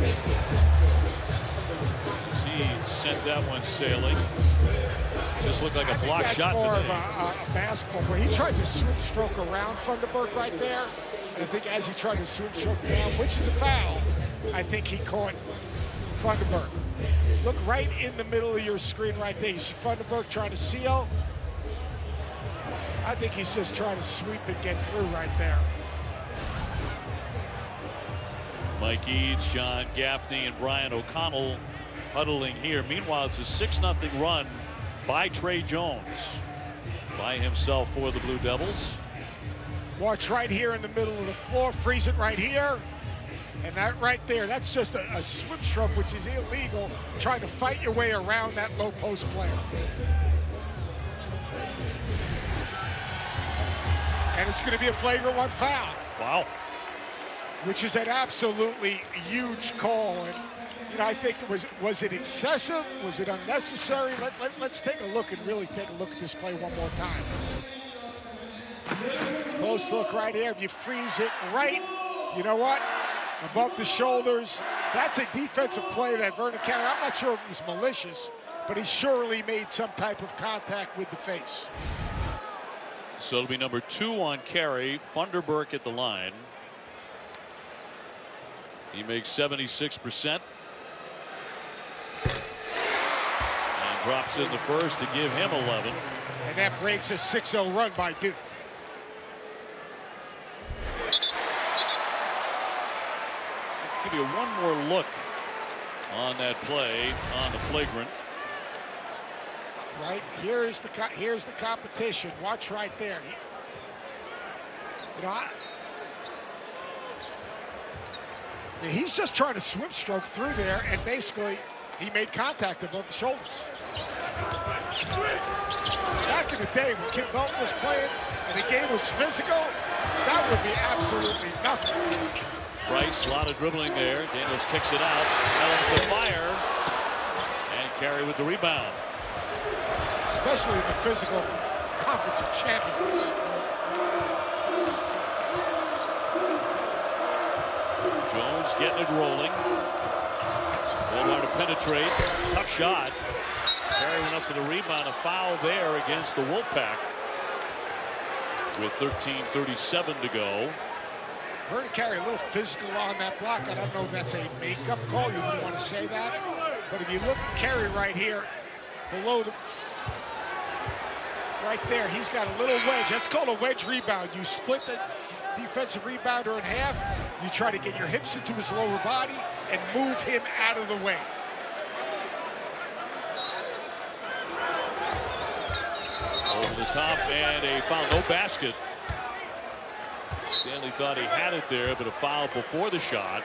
Sent that one sailing. Just looked like a block shot today. That's more of a basketball play. He tried to swim stroke around Funderburk right there. And I think as he tried to swim stroke down, which is a foul, I think he caught Funderburk. Look right in the middle of your screen right there. You see Funderburk trying to seal. I think he's just trying to sweep and get through right there. Mike Eads, John Gaffney, and Brian O'Connell huddling here. Meanwhile, it's a 6-0 run by Trey Jones by himself for the Blue Devils. Watch right here in the middle of the floor, freeze it right here. And that right there, that's just a swim stroke, which is illegal, trying to fight your way around that low post player. And it's going to be a flagrant one foul. Wow. Which is an absolutely huge call. And you know, I think, was it excessive? Was it unnecessary? Let's take a look and really take a look at this play one more time. Close look right here. If you freeze it right, you know what? Above the shoulders. That's a defensive play that Vernon Carey, I'm not sure if it was malicious, but he surely made some type of contact with the face. So it'll be number 2 on Carey, Funderburk at the line. He makes 76%. Drops in the first to give him 11. And that breaks a 6-0 run by Duke. I'll give you one more look on that play on the flagrant. Right, here's the competition. Watch right there. You know, he's just trying to swim stroke through there, and basically he made contact above the shoulders. Back in the day when Kim Belton was playing and the game was physical, that would be absolutely nothing. Bryce, a lot of dribbling there. Daniels kicks it out. Ellens to fire. And Carey with the rebound. Especially in the physical Conference of Champions. Jones getting it rolling. Goldwire to penetrate. Tough shot. Carey went up for the rebound. A foul there against the Wolfpack. With 13:37 to go. Vernon Carey a little physical on that block. I don't know if that's a makeup call. You wouldn't want to say that. But if you look at Carey right here, below the... Right there, he's got a little wedge. That's called a wedge rebound. You split the defensive rebounder in half. You try to get your hips into his lower body and move him out of the way. Over the top and a foul. No basket. Stanley thought he had it there, but a foul before the shot.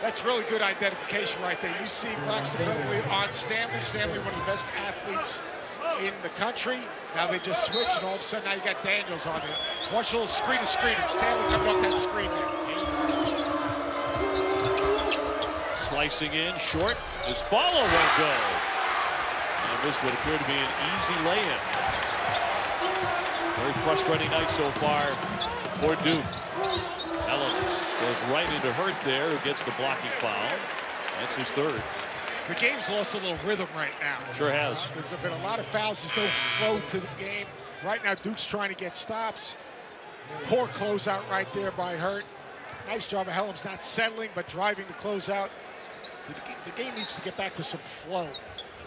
That's really good identification right there. You see Braxton Beverly on Stanley. Stanley, one of the best athletes in the country. Now they just switched, and all of a sudden now you got Daniels on him. Watch a little screen to screen. Stanley coming off that screen there. Slicing in, short. His follow won't go. And this would appear to be an easy lay-in. Very frustrating night so far for Duke. Ellis goes right into Hurt there, who gets the blocking foul. That's his third. The game's lost a little rhythm right now. Sure has. There's been a lot of fouls. There's no flow to the game. Right now, Duke's trying to get stops. Poor closeout right there by Hurt. Nice job of Hellam's not settling, but driving the closeout. The game needs to get back to some flow.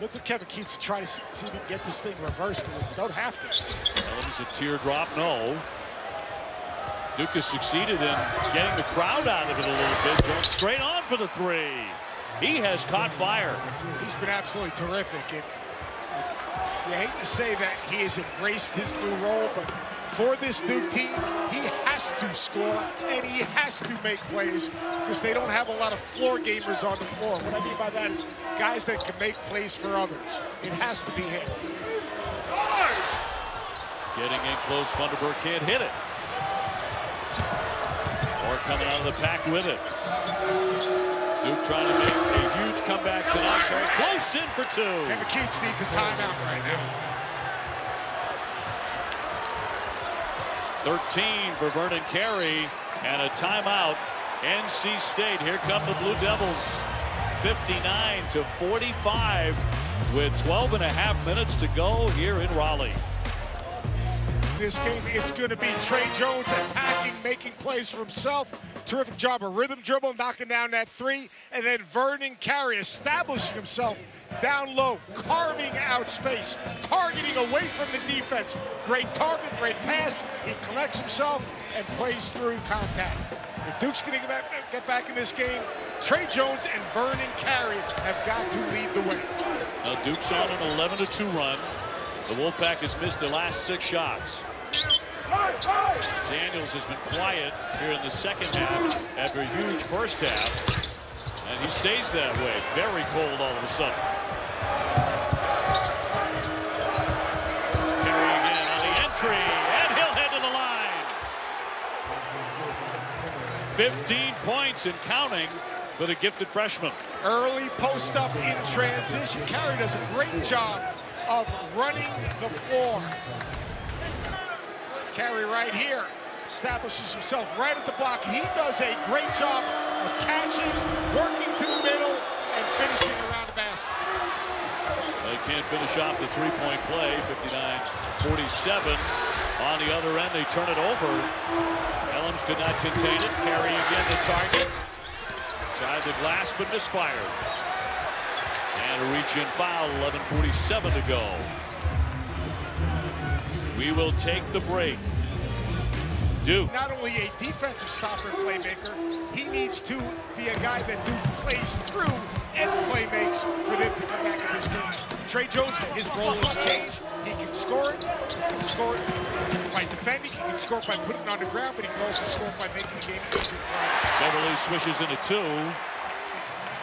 Look for Kevin Keats to try to see if he can get this thing reversed. Don't have to. Hellam's a teardrop, no. Duke has succeeded in getting the crowd out of it a little bit. Jones straight on for the three. He has caught fire. He's been absolutely terrific. And you hate to say that he has embraced his new role, but for this Duke team, he has to score and he has to make plays because they don't have a lot of floor gamers on the floor. What I mean by that is guys that can make plays for others. It has to be him. Getting in close, Funderburk can't hit it. Moore coming out of the pack with it. Duke trying to make a huge comeback tonight. Close in for two. Kevin Keats needs a timeout right now. 13 for Vernon Carey and a timeout. NC State, here come the Blue Devils. 59 to 45 with 12 and a half minutes to go here in Raleigh. This game, it's going to be Trey Jones attacking, making plays for himself. Terrific job of rhythm dribble, knocking down that three. And then Vernon Carey establishing himself down low, carving out space, targeting away from the defense. Great target, great pass. He collects himself and plays through contact. If Duke's going to get back in this game, Trey Jones and Vernon Carey have got to lead the way. Now Duke's on an 11-2 run. The Wolfpack has missed the last 6 shots. Daniels has been quiet here in the second half after a huge first half. And he stays that way. Very cold all of a sudden. Carey again on the entry, and he'll head to the line. 15 points and counting for the gifted freshman. Early post-up in transition. Carey does a great job of running the floor. Carey right here establishes himself right at the block. He does a great job of catching, working to the middle, and finishing around the basket. They can't finish off the three-point play. 59-47. On the other end, they turn it over. Helms could not contain it. Carey again the target. Tried the glass, but misfired. And a reach-in foul, 11:47 to go. We will take the break. Duke. Not only a defensive stopper and playmaker, he needs to be a guy that Duke plays through and playmakes for them to come back in this game. Trey Jones, his role has changed. He can score it. He can score it by defending. He can score it by putting it on the ground, but he can also score it by making the game. Beverly swishes into two.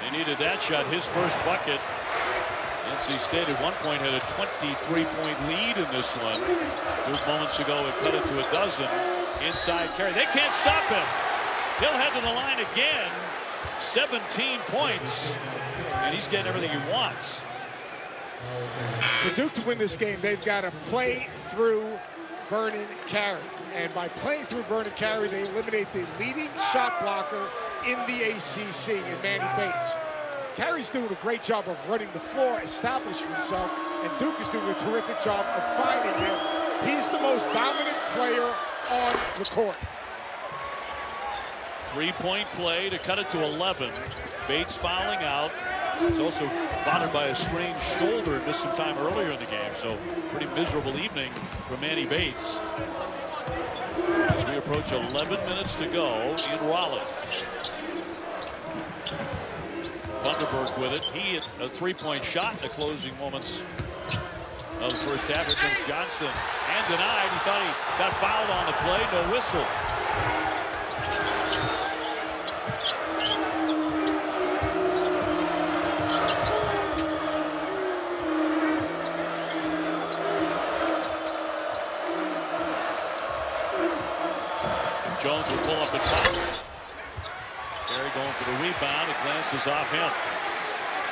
They needed that shot, his first bucket. NC State at one point had a 23-point lead in this one. Duke moments ago had cut it to a dozen. Inside Carey. They can't stop him. He'll head to the line again. 17 points. And he's getting everything he wants. For Duke to win this game, they've got to play through Vernon Carey. And by playing through Vernon Carey, they eliminate the leading shot blocker in the ACC and Manny Bates. Carey's doing a great job of running the floor, establishing himself, and Duke is doing a terrific job of finding him. He's the most dominant player on the court. Three-point play to cut it to 11. Bates fouling out. He's also bothered by a strained shoulder and missed some time earlier in the game, so pretty miserable evening for Manny Bates. As we approach 11 minutes to go in Raleigh. Funderburk with it. He hit a three-point shot in the closing moments of the first half. Here comes Johnson. And denied. He thought he got fouled on the play. No whistle. Jones will pull up and pop. Carey going for the rebound. It glances off him.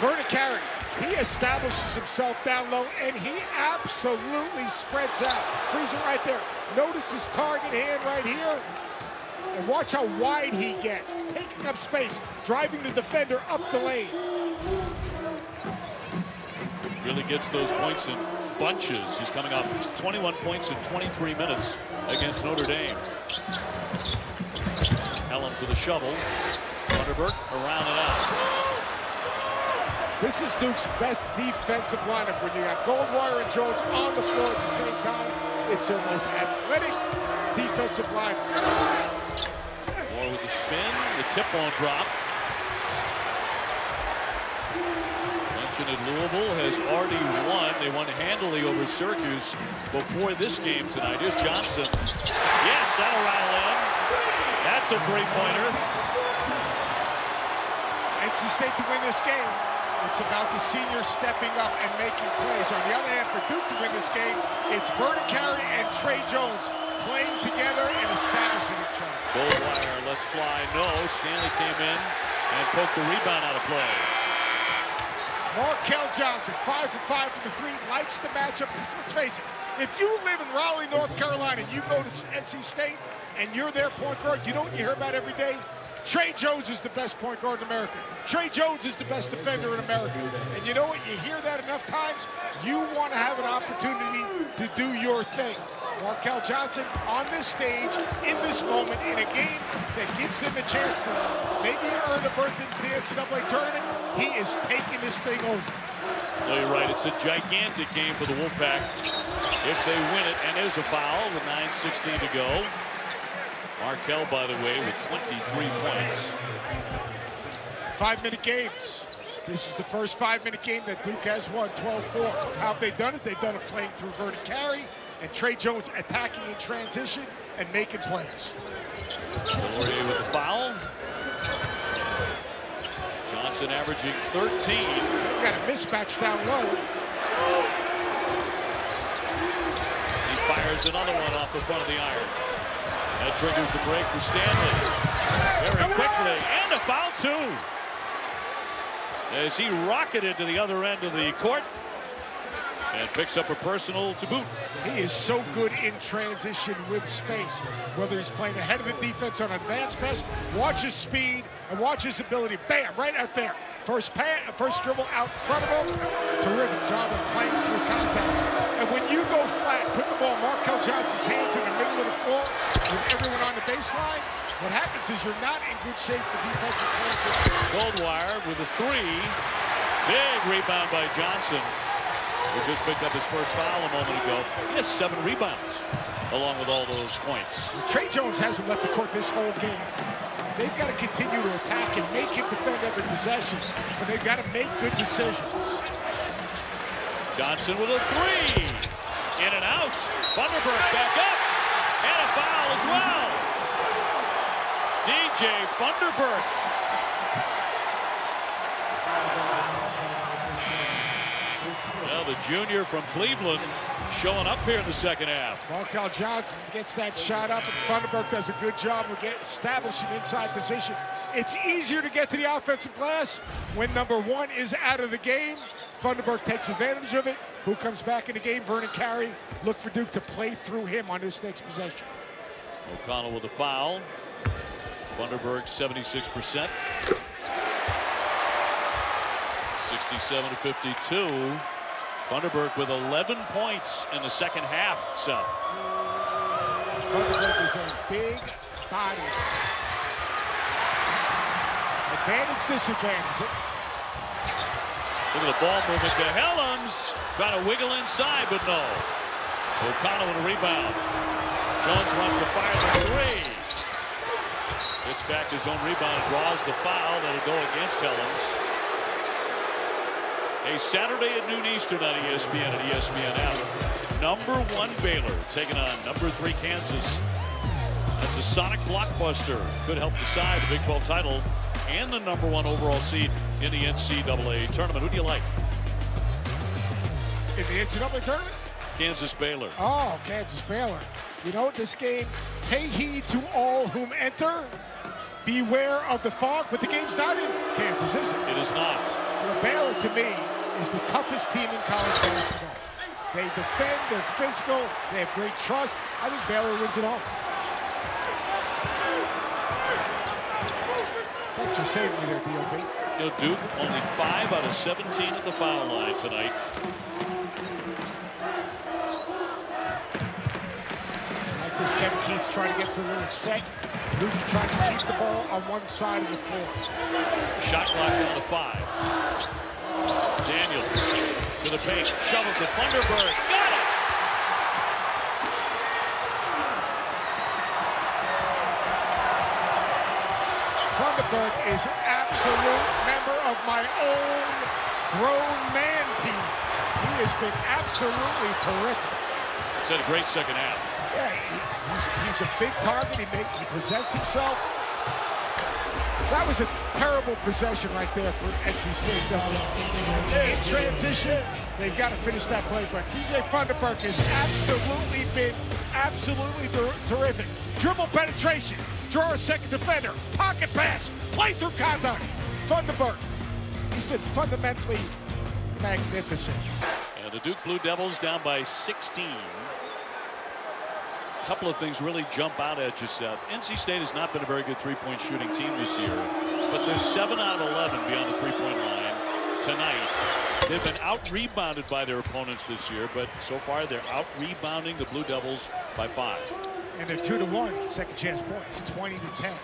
Vernon Carey, he establishes himself down low, and he absolutely spreads out. Freezing right there. Notice his target hand right here. And watch how wide he gets. Taking up space, driving the defender up the lane. Really gets those points in bunches. He's coming off 21 points in 23 minutes against Notre Dame. Helms with a shovel. Funderburk around and out. This is Duke's best defensive lineup when you got Goldwire and Jones on the floor at the same time. It's an athletic defensive line. Moore with the spin, the tip ball drop. Mentioned that Louisville has already won. They won handily over Syracuse before this game tonight. Here's Johnson. Yes, that'll rattle in. That's a three-pointer. NC State to win this game. It's about the seniors stepping up and making plays. On the other hand, for Duke to win this game, it's Vernon Carey and Trey Jones playing together and establishing each other. Goldwire lets fly. No, Stanley came in and poked the rebound out of play. Markell Johnson, 5 for 5 from the three, likes the matchup. Because let's face it, if you live in Raleigh, North Carolina, and you go to NC State and you're their point guard, you know what you hear about every day? Trey Jones is the best point guard in America. Trey Jones is the best defender in America. And you know what? You hear that enough times, you want to have an opportunity to do your thing. Markell Johnson on this stage, in this moment, in a game that gives them a chance to maybe earn a berth in the NCAA tournament, he is taking this thing over. Well, you're right. It's a gigantic game for the Wolfpack. If they win it, and there's a foul with 9:16 to go. Markell, by the way, with 23 points. 5-minute games. This is the first 5-minute game that Duke has won, 12-4. How have they done it? They've done it playing through Vernon Carey and Trey Jones attacking in transition and making plays. Delurier with the foul. Johnson averaging 13. You got a mismatch down low. He fires another one off the front of the iron. That triggers the break for Stanley. Very quickly, and a foul too. As he rocketed to the other end of the court and picks up a personal to boot. He is so good in transition with space. Whether he's playing ahead of the defense on advanced pass, watch his speed and watch his ability. Bam, right out there. First dribble out in front of him. Terrific job of playing through contact. And when you go flat, put the ball in Markell Johnson's hands in the middle of the floor with everyone on the baseline, what happens is you're not in good shape for defensive play. Goldwire with a three. Big rebound by Johnson, who just picked up his first foul a moment ago. He has 7 rebounds, along with all those points. Trey Jones hasn't left the court this whole game. They've got to continue to attack and make him defend every possession, but they've got to make good decisions. Johnson with a three. In and out. Funderburk back up. And a foul as well. DJ Funderburk. Well, the junior from Cleveland showing up here in the second half. Markell Johnson gets that shot up, and Funderburk does a good job of establishing inside position. It's easier to get to the offensive glass when number one is out of the game. Funderburk takes advantage of it. Who comes back in the game? Vernon Carey. Look for Duke to play through him on his next possession. O'Connell with a foul. Funderburk 76%. 67 to 52. Funderburk with 11 points in the second half, Seth. Funderburk is a big body. Advantage, disadvantage. Look at the ball movement to Helms. Trying to wiggle inside, but no. O'Connell with a rebound. Jones wants to fire the three. Gets back his own rebound, draws the foul. That'll go against Helms. A Saturday at noon Eastern on ESPN and ESPN app. #1 Baylor taking on #3 Kansas. That's a sonic blockbuster. Could help decide the Big 12 title and the #1 overall seed in the NCAA tournament. Who do you like in the NCAA tournament? Kansas Baylor. Oh, Kansas Baylor. You know, this game, pay heed to all whom enter. Beware of the fog, but the game's not in Kansas, is it? It is not. You know, Baylor, to me, is the toughest team in college basketball. They defend, they're physical, they have great trust. I think Baylor wins it all. Thanks for saving me there, D.O.B. You know, Duke only 5 out of 17 at the foul line tonight. I like this, Kevin Keats trying to get to a little set. Duke trying to keep the ball on one side of the floor. Shot clock down to 5. Daniels. To the paint, shovels to Funderburk, got it! Funderburk is an absolute member of my own grown man team. He has been absolutely terrific. He's had a great second half. Yeah, he's a big target, he presents himself. That was a terrible possession right there for NC State. In transition, they've got to finish that play, but DJ Funderburk has absolutely been terrific. Dribble penetration, draw a second defender, pocket pass, play through conduct. Funderburk, he's been fundamentally magnificent. And the Duke Blue Devils down by 16. A couple of things really jump out at you, Seth. NC State has not been a very good three-point shooting team this year, but they're 7 out of 11 beyond the three-point line tonight. They've been out-rebounded by their opponents this year, but so far they're out-rebounding the Blue Devils by 5. And they're 2-1 second-chance points, 20-10.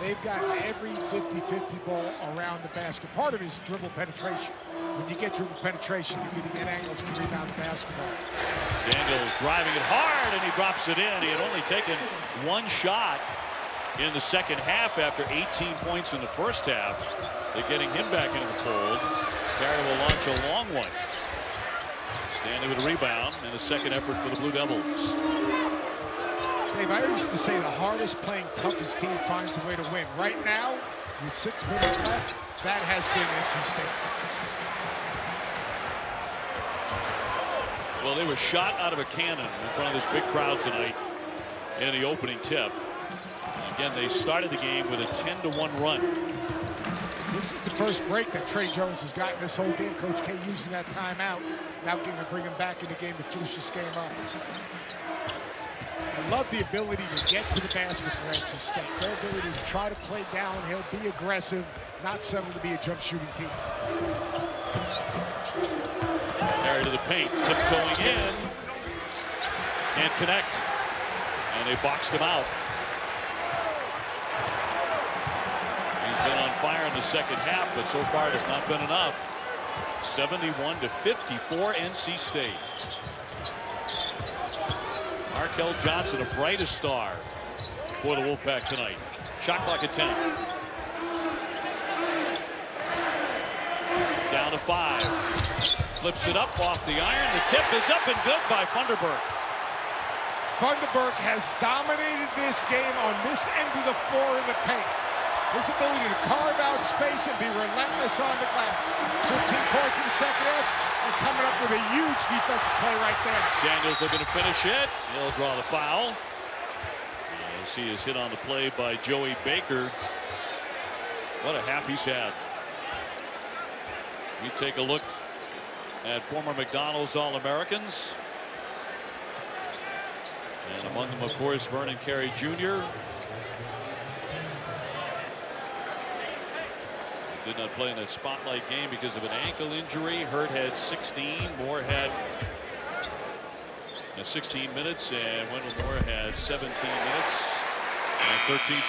They've got every 50-50 ball around the basket. Part of it is dribble penetration. When you get dribble penetration, you can get angles and rebound basketball. Daniels driving it hard, and he drops it in. He had only taken one shot in the second half after 18 points in the first half. They're getting him back into the fold. Carey will launch a long one. Stanley with a rebound, and a second effort for the Blue Devils. Dave, I used to say the hardest playing, toughest team finds a way to win. Right now, with 6 minutes left, that has been NC State. Well, they were shot out of a cannon in front of this big crowd tonight in the opening tip. Again, they started the game with a 10-1 run. This is the first break that Trey Jones has gotten this whole game. Coach K using that timeout. Now going to bring him back in the game to finish this game up. I love the ability to get to the basket for NC State. Their ability to try to play downhill, be aggressive, not settle to be a jump shooting team. Carey to the paint, tiptoeing in. Can't connect. And they boxed him out. He's been on fire in the second half, but so far it has not been enough. 71-54 NC State. Markell Johnson, the brightest star for the Wolfpack tonight. Shot clock at 10. Down to 5. Flips it up off the iron. The tip is up and good by Funderburk. Funderburk has dominated this game on this end of the floor in the paint. His ability to carve out space and be relentless on the glass. 15 points in the second half and coming up with a huge defensive play right there. Daniels looking to finish it. He'll draw the foul. As he is hit on the play by Joey Baker. What a half he's had. You take a look at former McDonald's All-Americans. And among them, of course, Vernon Carey Jr. Did not play in that spotlight game because of an ankle injury. Hurt had 16. Moore had 16 minutes. And Wendell Moore had 17 minutes and 13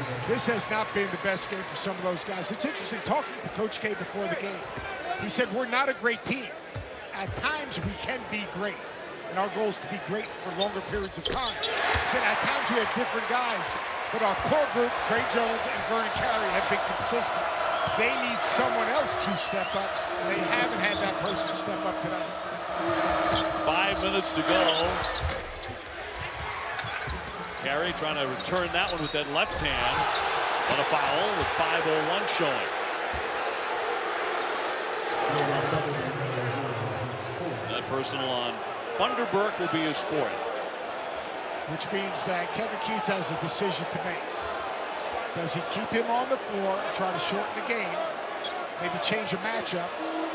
points. This has not been the best game for some of those guys. It's interesting talking to Coach K before the game. He said, we're not a great team. At times, we can be great. And our goal is to be great for longer periods of time. He said, at times, we have different guys. But our core group, Trey Jones and Vernon Carey, have been consistent. They need someone else to step up. And they haven't had that person step up tonight. 5 minutes to go. Carey trying to return that one with that left hand on a foul with 5:01 showing. That personal on Funderburk will be his fourth. Which means that Kevin Keats has a decision to make. Does he keep him on the floor and try to shorten the game? Maybe change a matchup,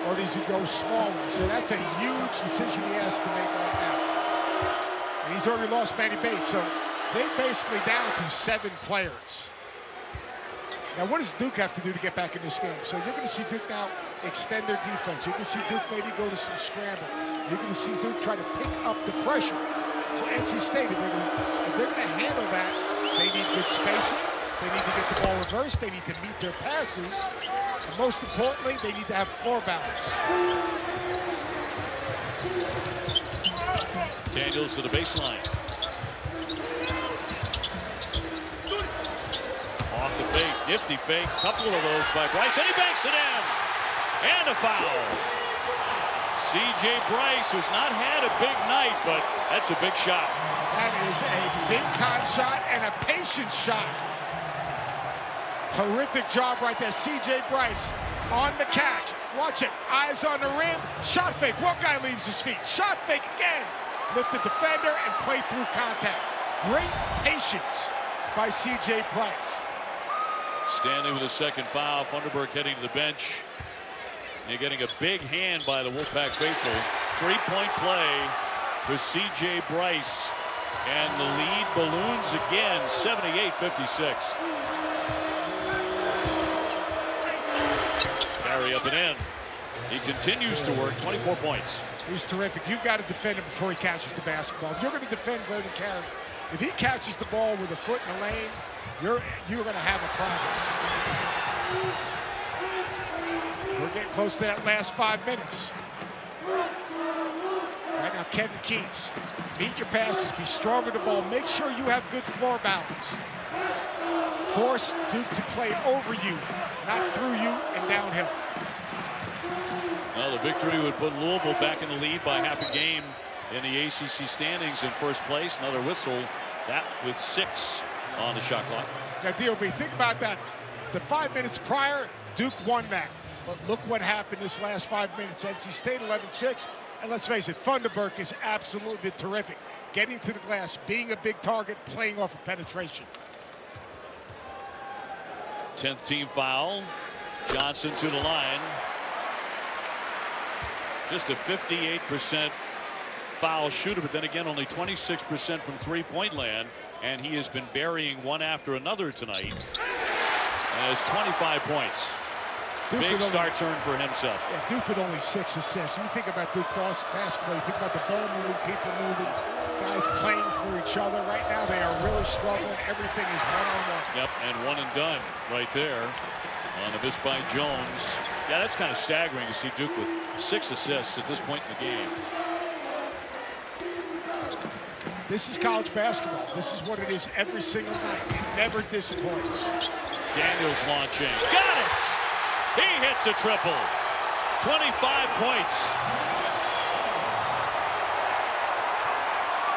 or does he go smaller? So that's a huge decision he has to make right now. And he's already lost Manny Bates, so they're basically down to 7 players. Now, what does Duke have to do to get back in this game? So you're going to see Duke now extend their defense. You're going to see Duke maybe go to some scramble. You're going to see Duke try to pick up the pressure. So NC State, if they're going to handle that, they need good spacing. They need to get the ball reversed. They need to meet their passes. And most importantly, they need to have floor balance. Daniels to the baseline. Off the fake, nifty fake, couple of those by Bryce, and he banks it in! And a foul! C.J. Bryce, who's not had a big night, but that's a big shot. That is a big-time shot and a patient shot. Terrific job right there, C.J. Bryce on the catch. Watch it, eyes on the rim, shot fake. One guy leaves his feet, shot fake again. Lift the defender and play through contact. Great patience by C.J. Bryce. Stanley with a second foul. Funderburk heading to the bench. They're getting a big hand by the Wolfpack faithful. 3-point play for C.J. Bryce. And the lead balloons again, 78-56. Carey up and in. He continues to work, 24 points. He's terrific. You've got to defend him before he catches the basketball. If you're going to defend Vernon Carey, if he catches the ball with a foot in the lane, you're going to have a problem. We're getting close to that last 5 minutes. Right now, Kevin Keats, meet your passes, be strong with the ball, make sure you have good floor balance. Force Duke to play over you, not through you and downhill. Well, the victory would put Louisville back in the lead by half a game in the ACC standings in first place. Another whistle, that with 6 on the shot clock. Now, DOB, think about that. The 5 minutes prior, Duke won that. But look what happened this last 5 minutes. NC State 11-6, and let's face it, Funderburk has absolutely been terrific. Getting to the glass, being a big target, playing off of penetration. 10th team foul. Johnson to the line. Just a 58% foul shooter, but then again, only 26% from three-point land. And he has been burying one after another tonight. And has 25 points. Big star turn for himself. Yeah, Duke with only 6 assists. When you think about Duke basketball, you think about the ball moving, people moving, guys playing for each other. Right now, they are really struggling. Everything is one-on-one. Yep, and one and done right there on a miss by Jones. Yeah, that's kind of staggering to see Duke with 6 assists at this point in the game. This is college basketball. This is what it is every single night. It never disappoints. Daniels launching. Got it! He hits a triple. 25 points.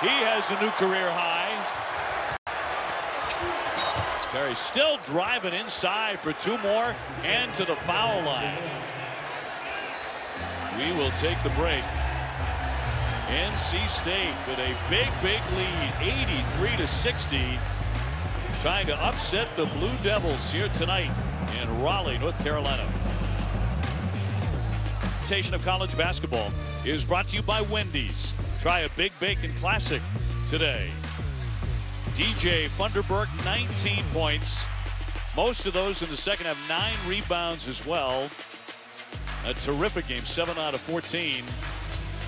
He has a new career high. Carey still driving inside for 2 more and to the foul line. We will take the break. NC State with a big lead, 83-60, trying to upset the Blue Devils here tonight in Raleigh, North Carolina. The presentation of college basketball is brought to you by Wendy's. Try a Big Bacon Classic today. DJ Funderburk, 19 points. Most of those in the second half, 9 rebounds as well. A terrific game, 7 out of 14.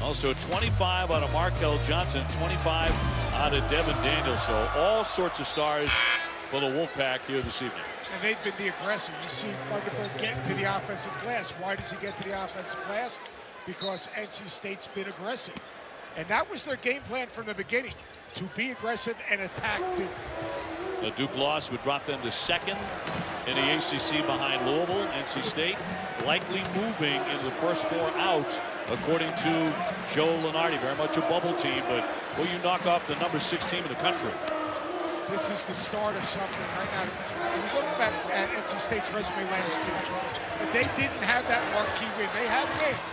Also 25 out of Markell Johnson, 25 out of Devin Daniels. So all sorts of stars for the Wolfpack here this evening. And they've been the aggressor. You see Funderburk getting to the offensive glass. Why does he get to the offensive glass? Because NC State's been aggressive. And that was their game plan from the beginning, to be aggressive and attack Duke. The Duke loss would drop them to 2nd in the ACC behind Louisville. NC State likely moving into the first 4 out, according to Joe Lunardi. Very much a bubble team, but will you knock off the number 6 team in the country? This is the start of something right now. When we look back at NC State's resume last year, they didn't have that marquee win. They had wins.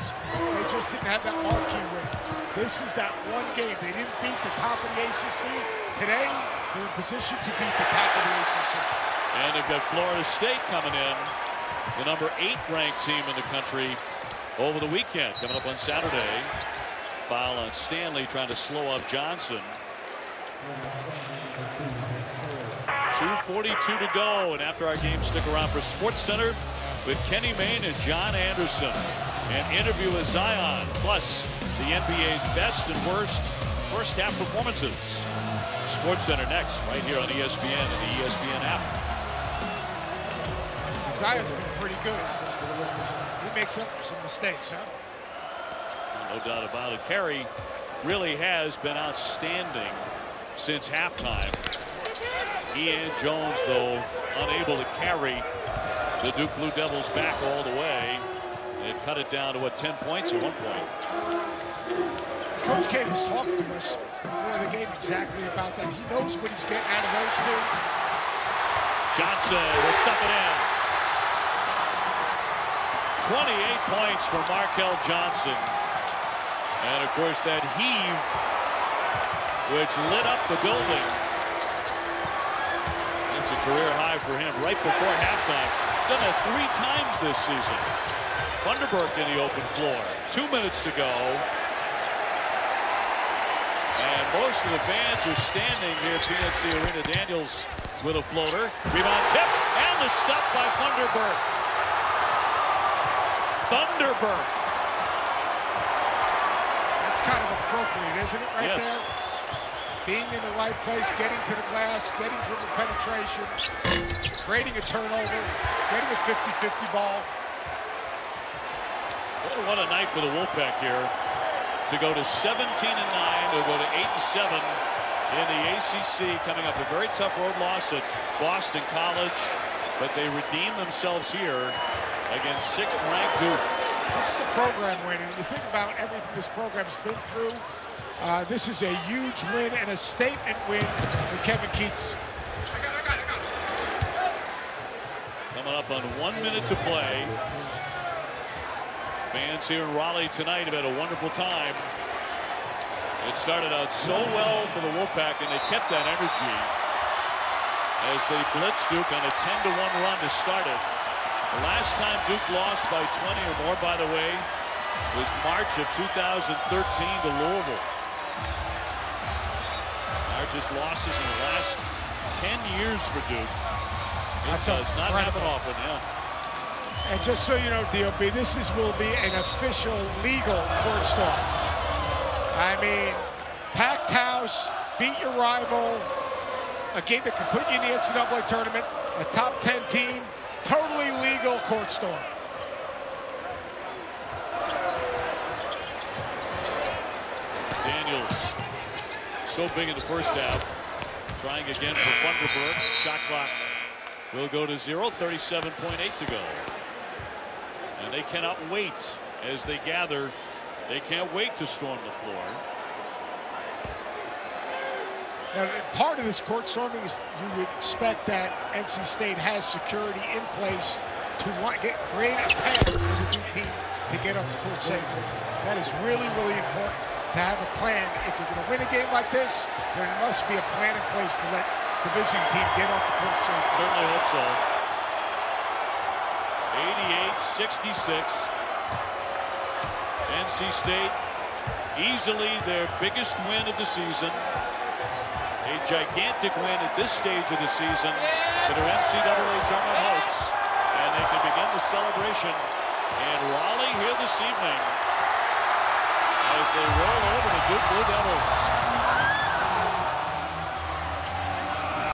They just didn't have that marquee win. This is that one game. They didn't beat the top of the ACC. Today, they're in position to beat the top of the ACC. And they've got Florida State coming in, the number 8 ranked team in the country, over the weekend. Coming up on Saturday, foul on Stanley trying to slow up Johnson. 2:42 to go, and after our game, stick around for SportsCenter with Kenny Mayne and John Anderson. An interview with Zion, plus the NBA's best and worst first half performances. SportsCenter next, right here on ESPN and the ESPN app. Zion's been pretty good. He makes up for some mistakes, huh? Well, no doubt about it. Carey really has been outstanding since halftime. He and Jones, though, unable to carry the Duke Blue Devils back all the way. They've cut it down to, what, 10 points at one point? Coach K was talking to us before the game exactly about that. He knows what he's getting out of those two. Johnson will stuff it in. 28 points for Markell Johnson. And, of course, that heave, which lit up the building. That's a career high for him right before halftime. Done it 3 times this season. Funderburk in the open floor. 2 minutes to go. And most of the fans are standing here at PNC Arena. Daniels with a floater. Rebound tip. And the stop by Funderburk. Funderburk. That's kind of appropriate, isn't it, right there? Being in the right place, getting to the glass, getting to the penetration, creating a turnover, getting a 50-50 ball. What a night for the Wolfpack here. To go to 17-9, they'll go to 8-7 in the ACC, coming up a very tough road loss at Boston College, but they redeem themselves here against 6th-ranked Duke. This is a program win, and you think about everything this program's been through. This is a huge win and a statement win for Kevin Keats. I got it. Coming up on 1 minute to play. Fans here in Raleigh tonight have had a wonderful time. It started out so well for the Wolfpack, and they kept that energy as they blitzed Duke on a 10-1 run to start it. The last time Duke lost by 20 or more, by the way, was March of 2013 to Louisville. Largest losses in the last 10 years for Duke. It does not happen often, yeah. And just so you know, DOB, will be an official legal court storm. I mean, packed house, beat your rival, a game that could put you in the NCAA tournament, a top 10 team, totally legal court storm. Daniels, so big in the first half, trying again for Funderburk. Shot clock will go to zero, 37.8 to go. And they cannot wait as they gather. They can't wait to storm the floor. Now, part of this court storming is you would expect that NC State has security in place to create a path for the Duke team to get off the court safely. That is really, really important to have a plan. If you're going to win a game like this, there must be a plan in place to let the visiting team get off the court safely. Certainly hope so. 88-66. NC State, easily their biggest win of the season. A gigantic win at this stage of the season for their NCAA tournament hopes. And they can begin the celebration in Raleigh here this evening as they roll over the Duke Blue Devils.